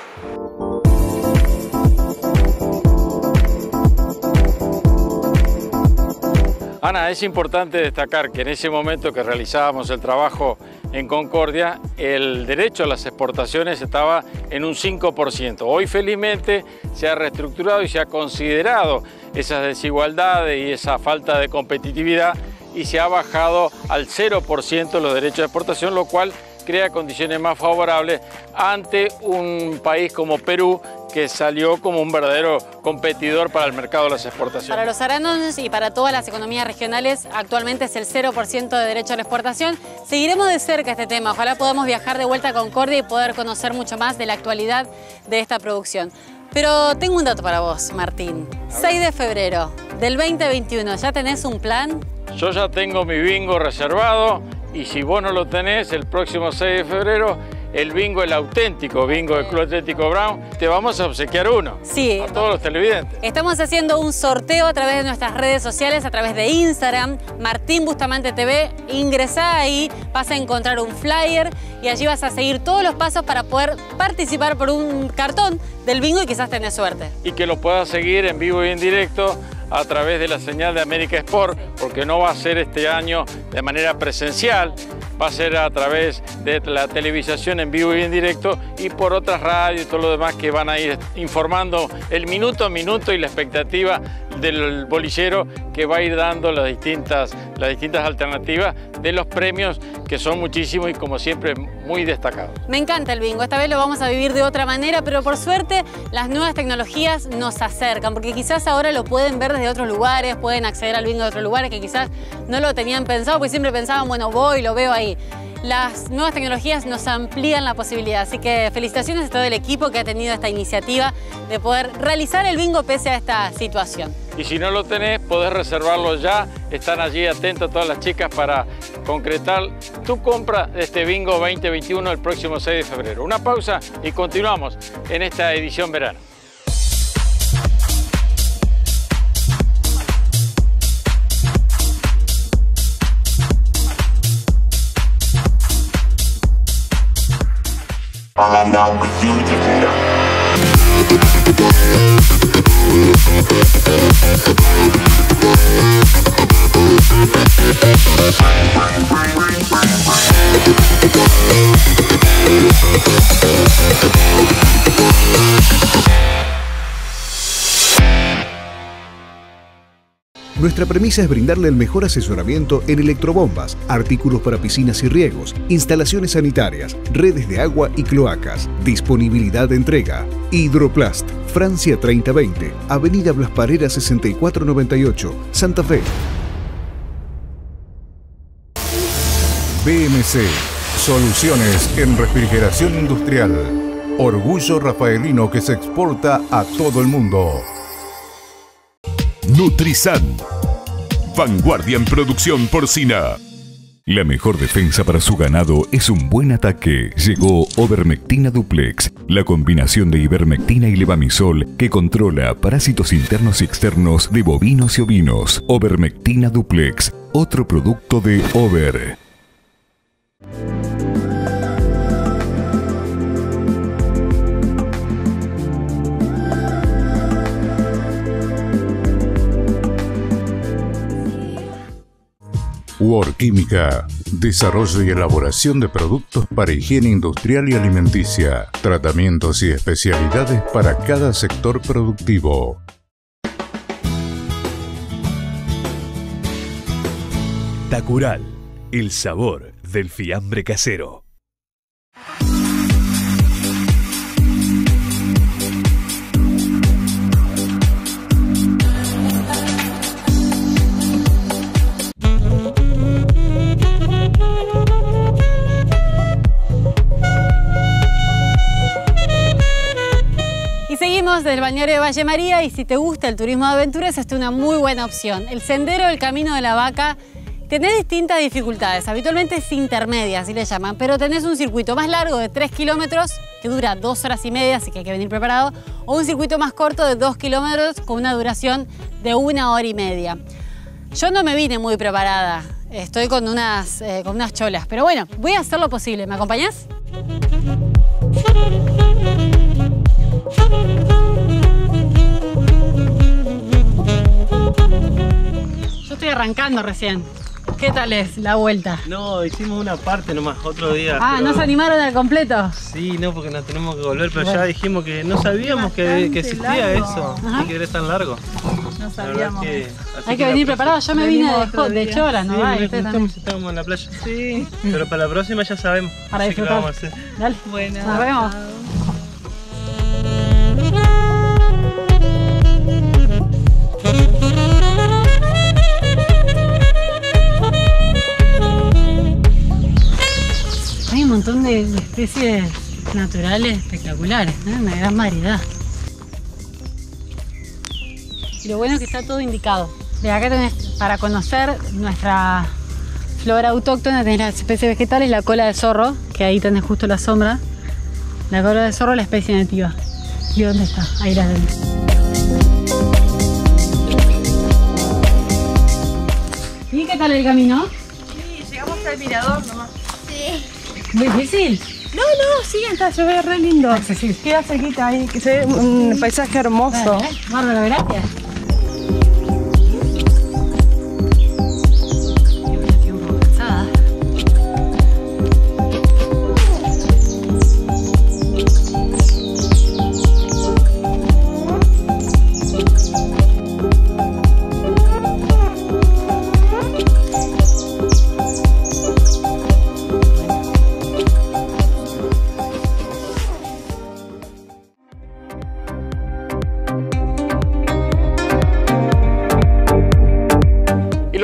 Ana, es importante destacar que en ese momento que realizábamos el trabajo en Concordia, el derecho a las exportaciones estaba en un cinco por ciento. Hoy, felizmente, se ha reestructurado y se ha considerado esas desigualdades y esa falta de competitividad y se ha bajado al cero por ciento los derechos de exportación, lo cual crea condiciones más favorables ante un país como Perú, que salió como un verdadero competidor para el mercado de las exportaciones. Para los arándanos y para todas las economías regionales, actualmente es el cero por ciento de derecho a la exportación. Seguiremos de cerca este tema. Ojalá podamos viajar de vuelta a Concordia y poder conocer mucho más de la actualidad de esta producción. Pero tengo un dato para vos, Martín. seis de febrero del dos mil veintiuno, ¿ya tenés un plan? Yo ya tengo mi bingo reservado y si vos no lo tenés, el próximo seis de febrero el bingo, el auténtico bingo del Club Atlético Brown. Te vamos a obsequiar uno. Sí. A todos los televidentes. Estamos haciendo un sorteo a través de nuestras redes sociales, a través de Instagram, Martín Bustamante T V. Ingresá ahí, vas a encontrar un flyer y allí vas a seguir todos los pasos para poder participar por un cartón del bingo y quizás tenés suerte. Y que lo puedas seguir en vivo y en directo a través de la señal de América Sport, porque no va a ser este año de manera presencial, va a ser a través de la televisación en vivo y en directo y por otras radios y todo lo demás que van a ir informando el minuto a minuto y la expectativa del bolillero que va a ir dando las distintas, las distintas alternativas de los premios, que son muchísimos y como siempre muy destacados. Me encanta el bingo, esta vez lo vamos a vivir de otra manera, pero por suerte las nuevas tecnologías nos acercan, porque quizás ahora lo pueden ver desde otros lugares, pueden acceder al bingo de otros lugares que quizás no lo tenían pensado, porque siempre pensaban, bueno, voy, lo veo ahí. Las nuevas tecnologías nos amplían la posibilidad, así que felicitaciones a todo el equipo que ha tenido esta iniciativa de poder realizar el bingo pese a esta situación. Y si no lo tenés, podés reservarlo ya. Están allí atentas todas las chicas para concretar tu compra de este bingo veinte veintiuno el próximo seis de febrero. Una pausa y continuamos en esta edición verano. I'm down with you tonight. Nuestra premisa es brindarle el mejor asesoramiento en electrobombas, artículos para piscinas y riegos, instalaciones sanitarias, redes de agua y cloacas, disponibilidad de entrega. Hidroplás, Francia treinta veinte, Avenida Blas Parera sesenta y cuatro noventa y ocho, Santa Fe. B M C, soluciones en refrigeración industrial. Orgullo rafaelino que se exporta a todo el mundo. Nutrizan, vanguardia en producción porcina. La mejor defensa para su ganado es un buen ataque. Llegó Overmectina Duplex, la combinación de ivermectina y levamisol que controla parásitos internos y externos de bovinos y ovinos. Overmectina Duplex, otro producto de Over. World Química, desarrollo y elaboración de productos para higiene industrial y alimenticia, tratamientos y especialidades para cada sector productivo. Tacural, el sabor del fiambre casero. Desde el balneario de Valle María, y si te gusta el turismo de aventuras, esta es una muy buena opción. El sendero del Camino de la Vaca tenés distintas dificultades, habitualmente es intermedia, así le llaman, pero tenés un circuito más largo de tres kilómetros que dura dos horas y media, así que hay que venir preparado, o un circuito más corto de dos kilómetros con una duración de una hora y media. Yo no me vine muy preparada, estoy con unas, eh, con unas cholas, pero bueno, voy a hacer lo posible. ¿Me acompañás? Yo estoy arrancando recién. ¿Qué tal es la vuelta? No, hicimos una parte nomás, otro día. Ah, pero... ¿no se animaron al completo? Sí, no, porque nos tenemos que volver, pero bueno, ya dijimos que no sabíamos que, que existía largo. Eso. Ajá. Que era tan largo. No sabíamos. Es que, hay que, que venir preparado, yo me vine de, de choras, sí, ¿no? Ay, estamos, estamos en la playa. Sí, pero para la próxima ya sabemos. Para disfrutar. Vamos a hacer. Dale. Bueno, nos vemos. Hay un montón de especies naturales espectaculares, ¿eh? Una gran variedad. Y lo bueno es que está todo indicado. De acá tenés para conocer nuestra flora autóctona, tenés las especies vegetales, la cola de zorro, que ahí tenés justo la sombra. La cola de zorro, la especie nativa. ¿Y dónde está? Ahí la tenés. ¿Y qué tal el camino? Sí, llegamos hasta el mirador nomás. Sí. ¿Muy difícil? No, no, sí, está, se ve re lindo. Accesible. Queda cerquita ahí, que se ve un paisaje hermoso. Vale, ¿eh? Bárbaro, gracias.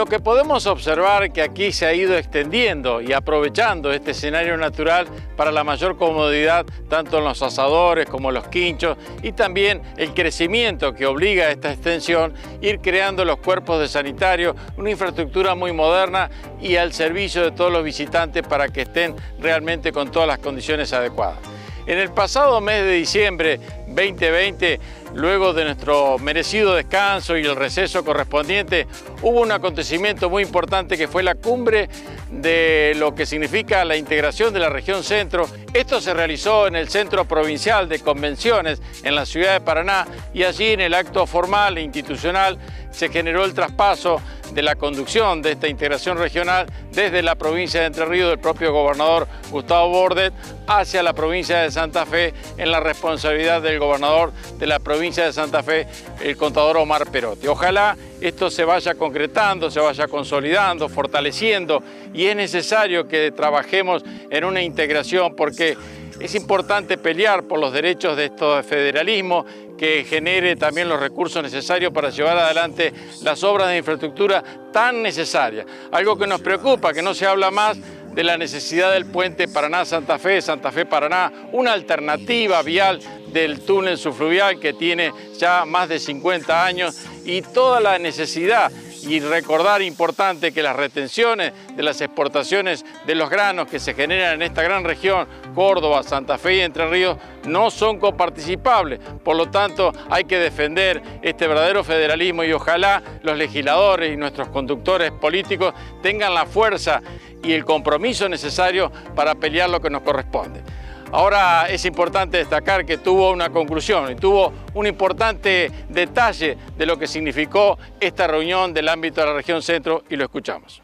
Que podemos observar que aquí se ha ido extendiendo y aprovechando este escenario natural para la mayor comodidad tanto en los asadores como en los quinchos, y también el crecimiento que obliga a esta extensión ir creando los cuerpos de sanitario, una infraestructura muy moderna y al servicio de todos los visitantes para que estén realmente con todas las condiciones adecuadas. En el pasado mes de diciembre veinte veinte, luego de nuestro merecido descanso y el receso correspondiente, hubo un acontecimiento muy importante que fue la cumbre de lo que significa la integración de la región centro. Esto se realizó en el Centro Provincial de Convenciones en la ciudad de Paraná, y allí en el acto formal e institucional se generó el traspaso de la conducción de esta integración regional desde la provincia de Entre Ríos del propio gobernador Gustavo Bordet hacia la provincia de Santa Fe, en la responsabilidad del gobernador de la provincia de Santa Fe, el contador Omar Perotti. Ojalá esto se vaya concretando, se vaya consolidando, fortaleciendo, y es necesario que trabajemos en una integración porque es importante pelear por los derechos de este federalismo que genere también los recursos necesarios para llevar adelante las obras de infraestructura tan necesarias. Algo que nos preocupa, que no se habla más de la necesidad del puente Paraná-Santa Fe, Santa Fe-Paraná, una alternativa vial del túnel subfluvial que tiene ya más de cincuenta años, y toda la necesidad. Y recordar importante que las retenciones de las exportaciones de los granos que se generan en esta gran región, Córdoba, Santa Fe y Entre Ríos, no son coparticipables. Por lo tanto, hay que defender este verdadero federalismo, y ojalá los legisladores y nuestros conductores políticos tengan la fuerza y el compromiso necesario para pelear lo que nos corresponde. Ahora es importante destacar que tuvo una conclusión y tuvo un importante detalle de lo que significó esta reunión del ámbito de la región centro, y lo escuchamos.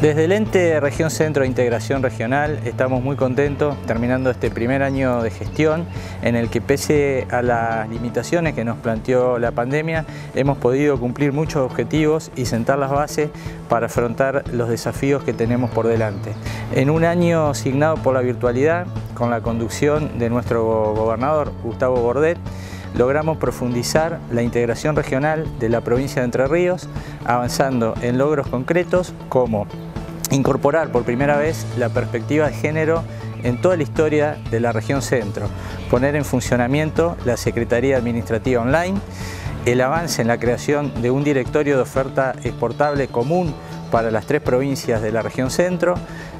Desde el ente Región Centro de Integración Regional estamos muy contentos terminando este primer año de gestión en el que, pese a las limitaciones que nos planteó la pandemia, hemos podido cumplir muchos objetivos y sentar las bases para afrontar los desafíos que tenemos por delante. En un año signado por la virtualidad, con la conducción de nuestro gobernador Gustavo Bordet, logramos profundizar la integración regional de la provincia de Entre Ríos, avanzando en logros concretos como incorporar por primera vez la perspectiva de género en toda la historia de la región centro, poner en funcionamiento la Secretaría Administrativa Online, el avance en la creación de un directorio de oferta exportable común para las tres provincias de la región centro,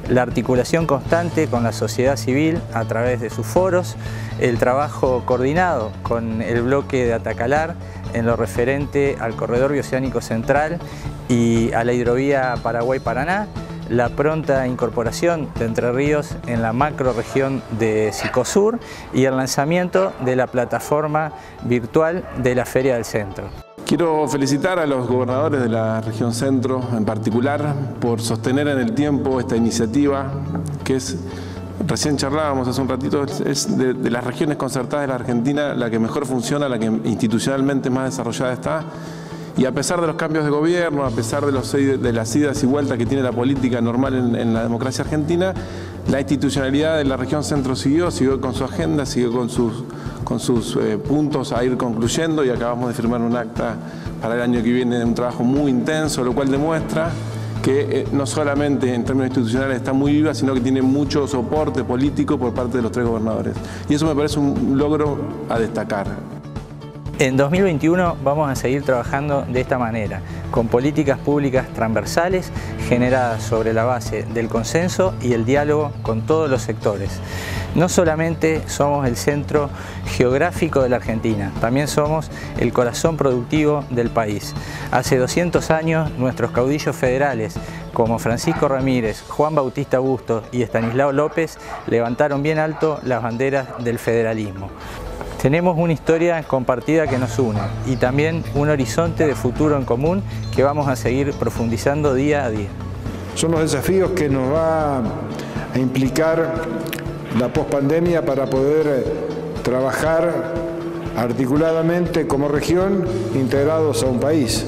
la articulación constante con la sociedad civil a través de sus foros, el trabajo coordinado con el bloque de Atacalar en lo referente al corredor bioceánico central y a la hidrovía Paraguay-Paraná, la pronta incorporación de Entre Ríos en la macrorregión de Sicosur y el lanzamiento de la plataforma virtual de la Feria del Centro. Quiero felicitar a los gobernadores de la región centro en particular por sostener en el tiempo esta iniciativa que es, recién charlábamos hace un ratito, es de, de las regiones concertadas de la Argentina la que mejor funciona, la que institucionalmente más desarrollada está, y a pesar de los cambios de gobierno, a pesar de, los, de las idas y vueltas que tiene la política normal en, en la democracia argentina, la institucionalidad de la región centro siguió, siguió con su agenda, siguió con sus, con sus eh, puntos a ir concluyendo, y acabamos de firmar un acta para el año que viene de un trabajo muy intenso, lo cual demuestra que eh, no solamente en términos institucionales está muy viva, sino que tiene mucho soporte político por parte de los tres gobernadores. Y eso me parece un logro a destacar. En dos mil veintiuno vamos a seguir trabajando de esta manera, con políticas públicas transversales generadas sobre la base del consenso y el diálogo con todos los sectores. No solamente somos el centro geográfico de la Argentina, también somos el corazón productivo del país. Hace doscientos años nuestros caudillos federales, como Francisco Ramírez, Juan Bautista Bustos y Estanislao López, levantaron bien alto las banderas del federalismo. Tenemos una historia compartida que nos une y también un horizonte de futuro en común que vamos a seguir profundizando día a día. Son los desafíos que nos va a implicar la pospandemia para poder trabajar articuladamente como región, integrados a un país,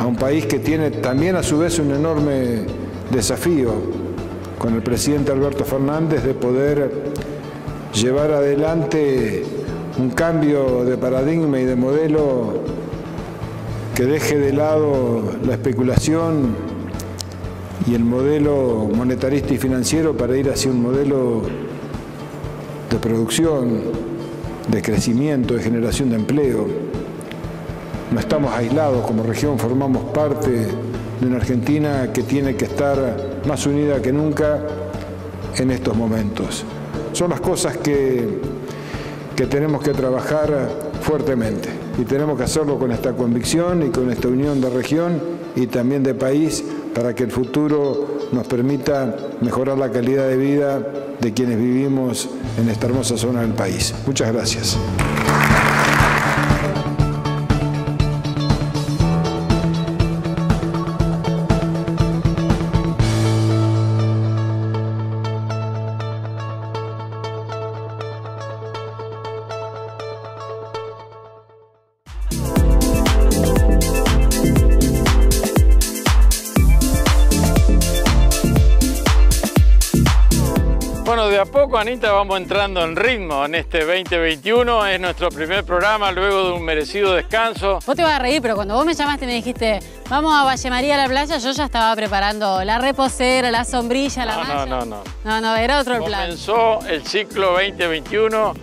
a un país que tiene también a su vez un enorme desafío con el presidente Alberto Fernández de poder llevar adelante un cambio de paradigma y de modelo que deje de lado la especulación y el modelo monetarista y financiero para ir hacia un modelo de producción, de crecimiento, de generación de empleo. No estamos aislados como región, formamos parte de una Argentina que tiene que estar más unida que nunca en estos momentos. Son las cosas que... que tenemos que trabajar fuertemente y tenemos que hacerlo con esta convicción y con esta unión de región y también de país para que el futuro nos permita mejorar la calidad de vida de quienes vivimos en esta hermosa zona del país. Muchas gracias. Anita, vamos entrando en ritmo en este veinte veintiuno, es nuestro primer programa luego de un merecido descanso. Vos te vas a reír, pero cuando vos me llamaste y me dijiste vamos a Valle María a la playa, yo ya estaba preparando la reposera, la sombrilla, la malla. No, no, no. No, no, era otro el plan. Comenzó el ciclo veinte veintiuno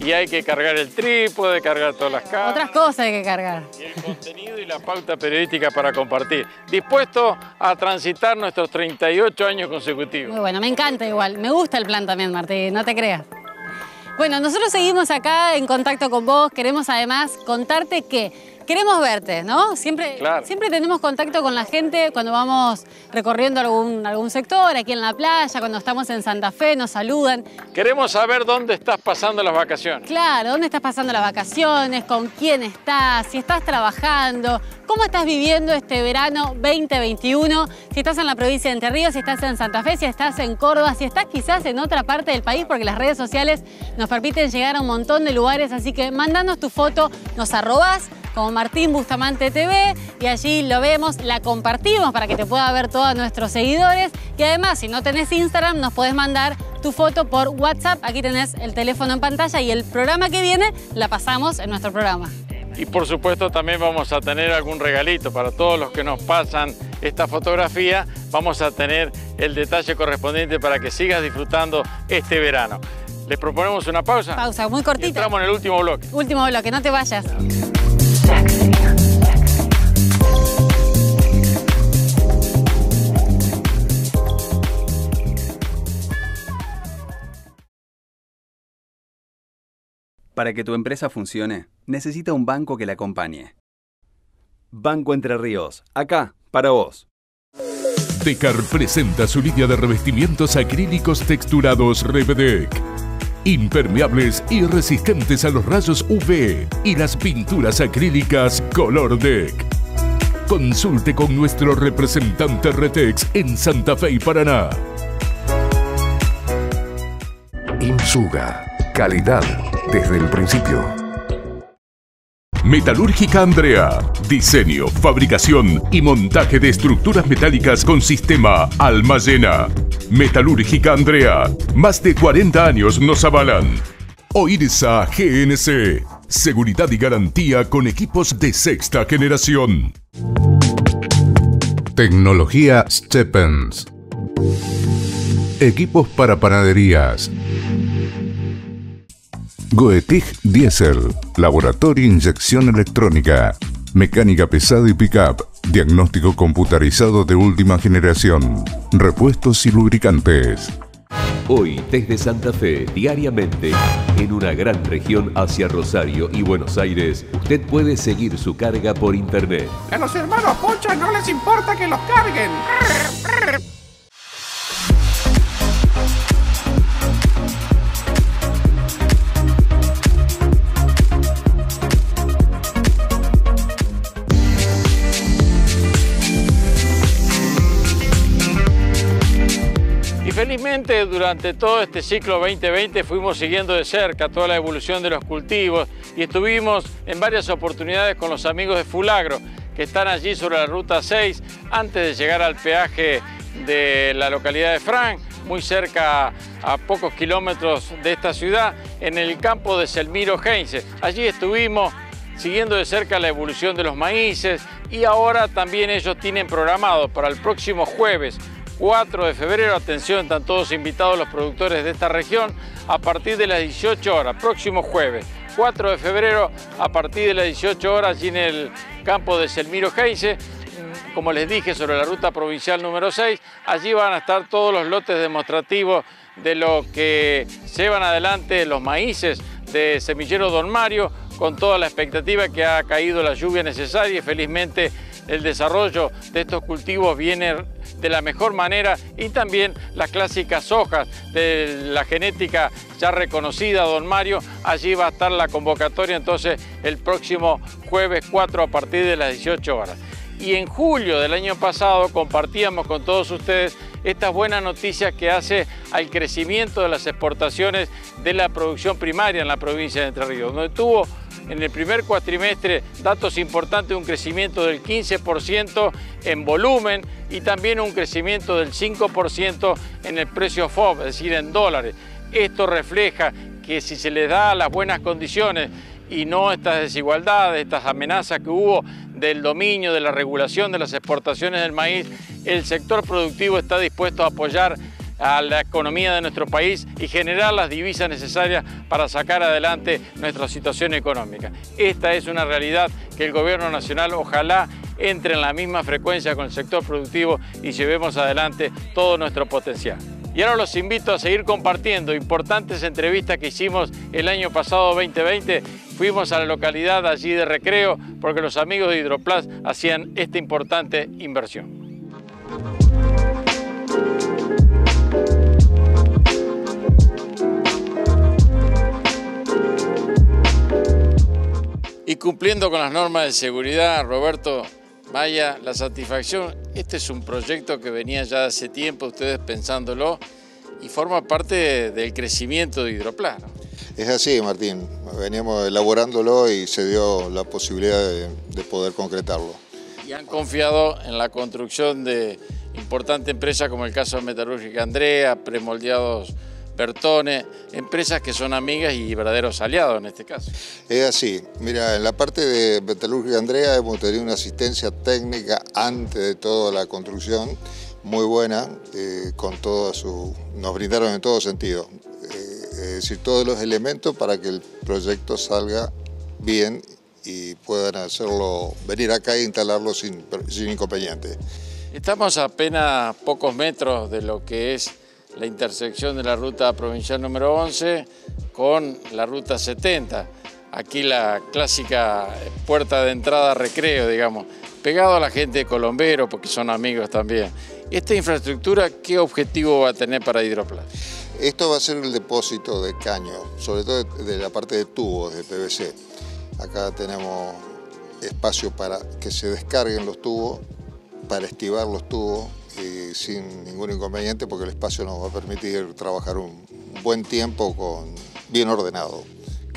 y hay que cargar el trípode, cargar todas las cámaras. Otras cosas hay que cargar. Y el contenido y la pauta periodística para compartir. Dispuesto a transitar nuestros treinta y ocho años consecutivos. Muy bueno, me encanta igual. Me gusta el plan también, Martín, no te creas. Bueno, nosotros seguimos acá en contacto con vos. Queremos además contarte que... queremos verte, ¿no? Siempre, claro. Siempre tenemos contacto con la gente cuando vamos recorriendo algún, algún sector, aquí en la playa, cuando estamos en Santa Fe, nos saludan. Queremos saber dónde estás pasando las vacaciones. Claro, dónde estás pasando las vacaciones, con quién estás, si estás trabajando, cómo estás viviendo este verano veinte veintiuno, si estás en la provincia de Entre Ríos, si estás en Santa Fe, si estás en Córdoba, si estás quizás en otra parte del país, porque las redes sociales nos permiten llegar a un montón de lugares, así que mandanos tu foto, nos arrobás, como Martín Bustamante T V, y allí lo vemos, la compartimos para que te pueda ver todos nuestros seguidores. Y además, si no tenés Instagram, nos podés mandar tu foto por WhatsApp. Aquí tenés el teléfono en pantalla y el programa que viene la pasamos en nuestro programa. Y por supuesto también vamos a tener algún regalito para todos los que nos pasan esta fotografía. Vamos a tener el detalle correspondiente para que sigas disfrutando este verano. Les proponemos una pausa. Pausa, muy cortita. Y entramos en el último bloque. Último bloque, no te vayas. Para que tu empresa funcione, necesita un banco que la acompañe. Banco Entre Ríos, acá, para vos. Tecar presenta su línea de revestimientos acrílicos texturados Revedec. Impermeables y resistentes a los rayos U V y las pinturas acrílicas Color Deck. Consulte con nuestro representante Retex en Santa Fe y Paraná. Insuga. Calidad desde el principio. Metalúrgica Andrea. Diseño, fabricación y montaje de estructuras metálicas con sistema alma llena. Metalúrgica Andrea. Más de cuarenta años nos avalan. Oirsa G N C. Seguridad y garantía con equipos de sexta generación. Tecnología Steppens. Equipos para panaderías. Goettig Diesel, laboratorio inyección electrónica, mecánica pesada y pick-up, diagnóstico computarizado de última generación, repuestos y lubricantes. Hoy, desde Santa Fe, diariamente, en una gran región hacia Rosario y Buenos Aires, usted puede seguir su carga por internet. A los hermanos Pochas no les importa que los carguen. Felizmente durante todo este ciclo veinte veinte fuimos siguiendo de cerca toda la evolución de los cultivos y estuvimos en varias oportunidades con los amigos de Fulagro que están allí sobre la ruta seis antes de llegar al peaje de la localidad de Frank, muy cerca a pocos kilómetros de esta ciudad, en el campo de Selmiro Heinze. Allí estuvimos siguiendo de cerca la evolución de los maíces y ahora también ellos tienen programado para el próximo jueves cuatro de febrero, atención, están todos invitados los productores de esta región a partir de las dieciocho horas, próximo jueves, cuatro de febrero, a partir de las dieciocho horas, allí en el campo de Selmiro Heinze, como les dije, sobre la ruta provincial número seis, allí van a estar todos los lotes demostrativos de lo que llevan adelante los maíces de semillero Don Mario, con toda la expectativa que ha caído la lluvia necesaria y felizmente el desarrollo de estos cultivos viene de la mejor manera y también las clásicas hojas de la genética ya reconocida, Don Mario, allí va a estar la convocatoria entonces el próximo jueves cuatro a partir de las dieciocho horas. Y en julio del año pasado compartíamos con todos ustedes estas buenas noticias que hace al crecimiento de las exportaciones de la producción primaria en la provincia de Entre Ríos, donde tuvo en el primer cuatrimestre datos importantes, un crecimiento del quince por ciento en volumen y también un crecimiento del cinco por ciento en el precio F O B, es decir, en dólares. Esto refleja que si se les da las buenas condiciones y no estas desigualdades, estas amenazas que hubo del dominio, de la regulación de las exportaciones del maíz, el sector productivo está dispuesto a apoyar a la economía de nuestro país y generar las divisas necesarias para sacar adelante nuestra situación económica. Esta es una realidad que el Gobierno Nacional ojalá entre en la misma frecuencia con el sector productivo y llevemos adelante todo nuestro potencial. Y ahora los invito a seguir compartiendo importantes entrevistas que hicimos el año pasado veinte veinte. Fuimos a la localidad allí de Recreo porque los amigos de Hidroplás hacían esta importante inversión. Y cumpliendo con las normas de seguridad, Roberto, vaya la satisfacción. Este es un proyecto que venía ya de hace tiempo, ustedes pensándolo, y forma parte del crecimiento de Hidroplás, ¿no? Es así, Martín. Veníamos elaborándolo y se dio la posibilidad de, de poder concretarlo. Y han confiado en la construcción de importantes empresas, como el caso de Metalúrgica Andrea, Premoldeados Bertone, empresas que son amigas y verdaderos aliados en este caso. Es así, mira, en la parte de Metalúrgica Andrea hemos tenido una asistencia técnica antes de toda la construcción, muy buena, eh, con todo su, nos brindaron en todo sentido, eh, es decir, todos los elementos para que el proyecto salga bien y puedan hacerlo, venir acá e instalarlo sin, sin inconveniente. Estamos a apenas pocos metros de lo que es la intersección de la ruta provincial número once con la ruta setenta. Aquí la clásica puerta de entrada Recreo, digamos, pegado a la gente de Colombero porque son amigos también. ¿Esta infraestructura qué objetivo va a tener para Hidroplás? Esto va a ser el depósito de caños, sobre todo de la parte de tubos de P V C. Acá tenemos espacio para que se descarguen los tubos, para estivar los tubos, y sin ningún inconveniente porque el espacio nos va a permitir trabajar un buen tiempo con, bien ordenado.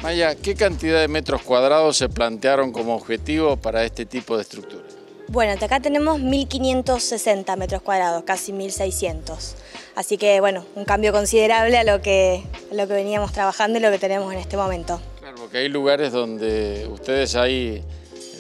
Maya, ¿qué cantidad de metros cuadrados se plantearon como objetivo para este tipo de estructura? Bueno, acá tenemos mil quinientos sesenta metros cuadrados, casi mil seiscientos. Así que, bueno, un cambio considerable a lo que, a lo que veníamos trabajando y lo que tenemos en este momento. Claro, porque hay lugares donde ustedes ahí,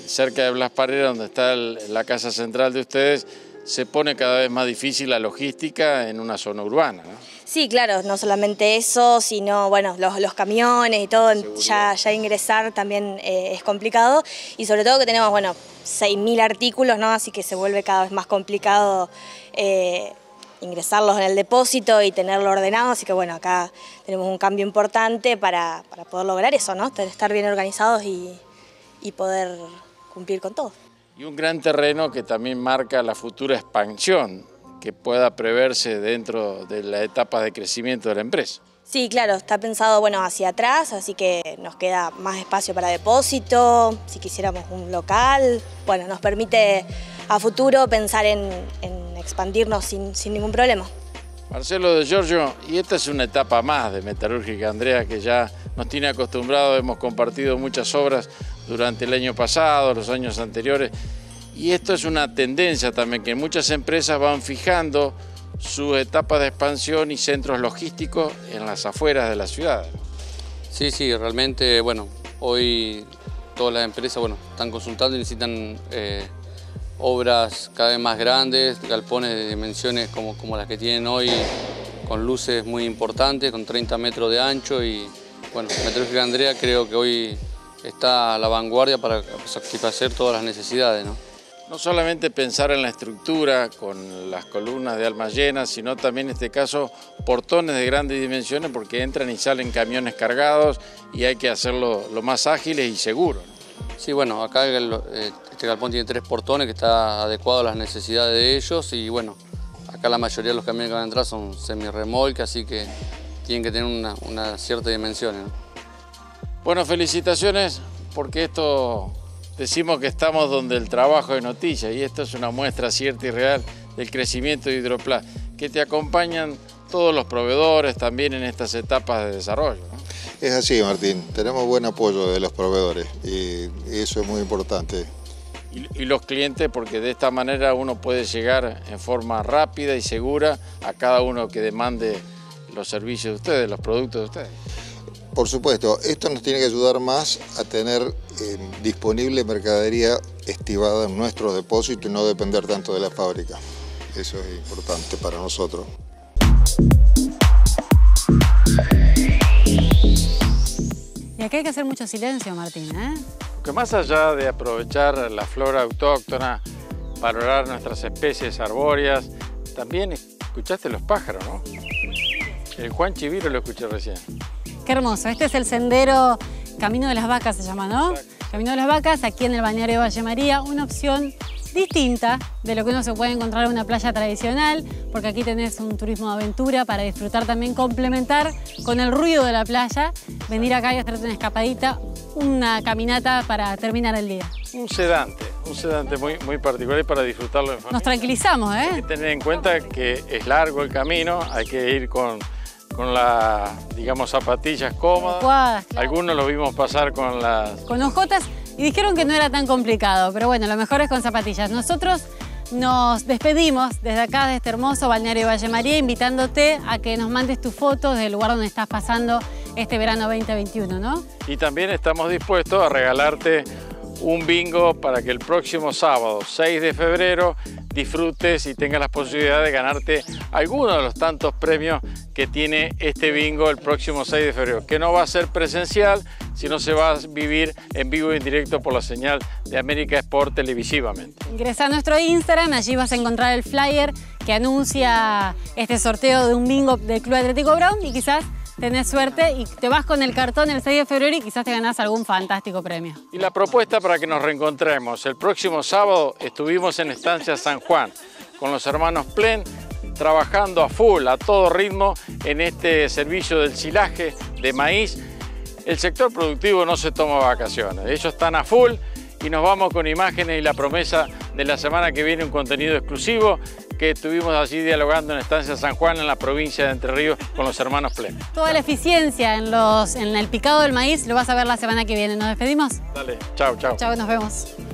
cerca de Blas Parera, donde está el, la casa central de ustedes, se pone cada vez más difícil la logística en una zona urbana, ¿no? Sí, claro, no solamente eso, sino bueno, los, los camiones y todo, ya, ya ingresar también eh, es complicado, y sobre todo que tenemos bueno, seis mil artículos, ¿no? Así que se vuelve cada vez más complicado eh, ingresarlos en el depósito y tenerlo ordenado, así que bueno, acá tenemos un cambio importante para, para poder lograr eso, ¿no? Estar bien organizados y, y poder cumplir con todo. Y un gran terreno que también marca la futura expansión que pueda preverse dentro de las etapas de crecimiento de la empresa. Sí, claro, está pensado bueno, hacia atrás, así que nos queda más espacio para depósito, si quisiéramos un local, bueno, nos permite a futuro pensar en, en expandirnos sin, sin ningún problema. Marcelo de Giorgio, y esta es una etapa más de Metalúrgica Andrea que ya nos tiene acostumbrado, hemos compartido muchas obras durante el año pasado, los años anteriores, y esto es una tendencia también que muchas empresas van fijando sus etapas de expansión y centros logísticos en las afueras de la ciudad. Sí, sí, realmente, bueno, hoy todas las empresas, bueno, están consultando y necesitan eh, obras cada vez más grandes, galpones de dimensiones como, como las que tienen hoy, con luces muy importantes, con treinta metros de ancho, y bueno, Metalúrgica Andrea creo que hoy está a la vanguardia para satisfacer todas las necesidades, ¿no? No solamente pensar en la estructura con las columnas de alma llena, sino también en este caso portones de grandes dimensiones, porque entran y salen camiones cargados y hay que hacerlo lo más ágiles y seguro, ¿no? Sí, bueno, acá el, este galpón tiene tres portones que está adecuado a las necesidades de ellos, y bueno, acá la mayoría de los camiones que van a entrar son semirremolques, así que tienen que tener una, una cierta dimensión, ¿no? Bueno, felicitaciones, porque esto decimos que estamos donde el trabajo es noticia, y esto es una muestra cierta y real del crecimiento de Hidroplás, que te acompañan todos los proveedores también en estas etapas de desarrollo, ¿no? Es así, Martín, tenemos buen apoyo de los proveedores y eso es muy importante. Y, y los clientes, porque de esta manera uno puede llegar en forma rápida y segura a cada uno que demande los servicios de ustedes, los productos de ustedes. Por supuesto, esto nos tiene que ayudar más a tener eh, disponible mercadería estivada en nuestro depósito y no depender tanto de la fábrica. Eso es importante para nosotros. Y acá hay que hacer mucho silencio, Martín, ¿eh? Que más allá de aprovechar la flora autóctona, valorar nuestras especies arbóreas, también escuchaste los pájaros, ¿no? El Juan Chiviro lo escuché recién. Qué hermoso, este es el sendero Camino de las Vacas, se llama, ¿no? Exacto. Camino de las Vacas, aquí en el balneario de Valle María, una opción distinta de lo que uno se puede encontrar en una playa tradicional, porque aquí tenés un turismo de aventura para disfrutar también, complementar con el ruido de la playa, venir acá y hacerte una escapadita, una caminata para terminar el día. Un sedante, un sedante muy, muy particular y para disfrutarlo en familia. Nos tranquilizamos, ¿eh? Hay que tener en cuenta que es largo el camino, hay que ir con... con las, digamos, zapatillas cómodas. Adecuadas, claro. Algunos los vimos pasar con las... con ojotas, y dijeron que no era tan complicado, pero bueno, lo mejor es con zapatillas. Nosotros nos despedimos desde acá, de este hermoso balneario Valle María, invitándote a que nos mandes tus fotos del lugar donde estás pasando este verano veinte veintiuno, ¿no? Y también estamos dispuestos a regalarte un bingo para que el próximo sábado, seis de febrero, disfrutes y tengas la posibilidad de ganarte alguno de los tantos premios que tiene este bingo el próximo seis de febrero, que no va a ser presencial, sino se va a vivir en vivo y en directo por la señal de América Sport televisivamente. Ingresa a nuestro Instagram, allí vas a encontrar el flyer que anuncia este sorteo de un bingo del Club Atlético Brown, y quizás tenés suerte y te vas con el cartón el seis de febrero y quizás te ganás algún fantástico premio. Y la propuesta para que nos reencontremos: el próximo sábado estuvimos en Estancia San Juan con los hermanos Plen, trabajando a full, a todo ritmo, en este servicio del silaje de maíz. El sector productivo no se toma vacaciones, ellos están a full, y nos vamos con imágenes y la promesa de la semana que viene un contenido exclusivo que estuvimos allí dialogando en Estancia San Juan, en la provincia de Entre Ríos, con los hermanos Pleno. Toda la eficiencia en, los, en el picado del maíz lo vas a ver la semana que viene. ¿Nos despedimos? Dale, chao, chao. Chao, nos vemos.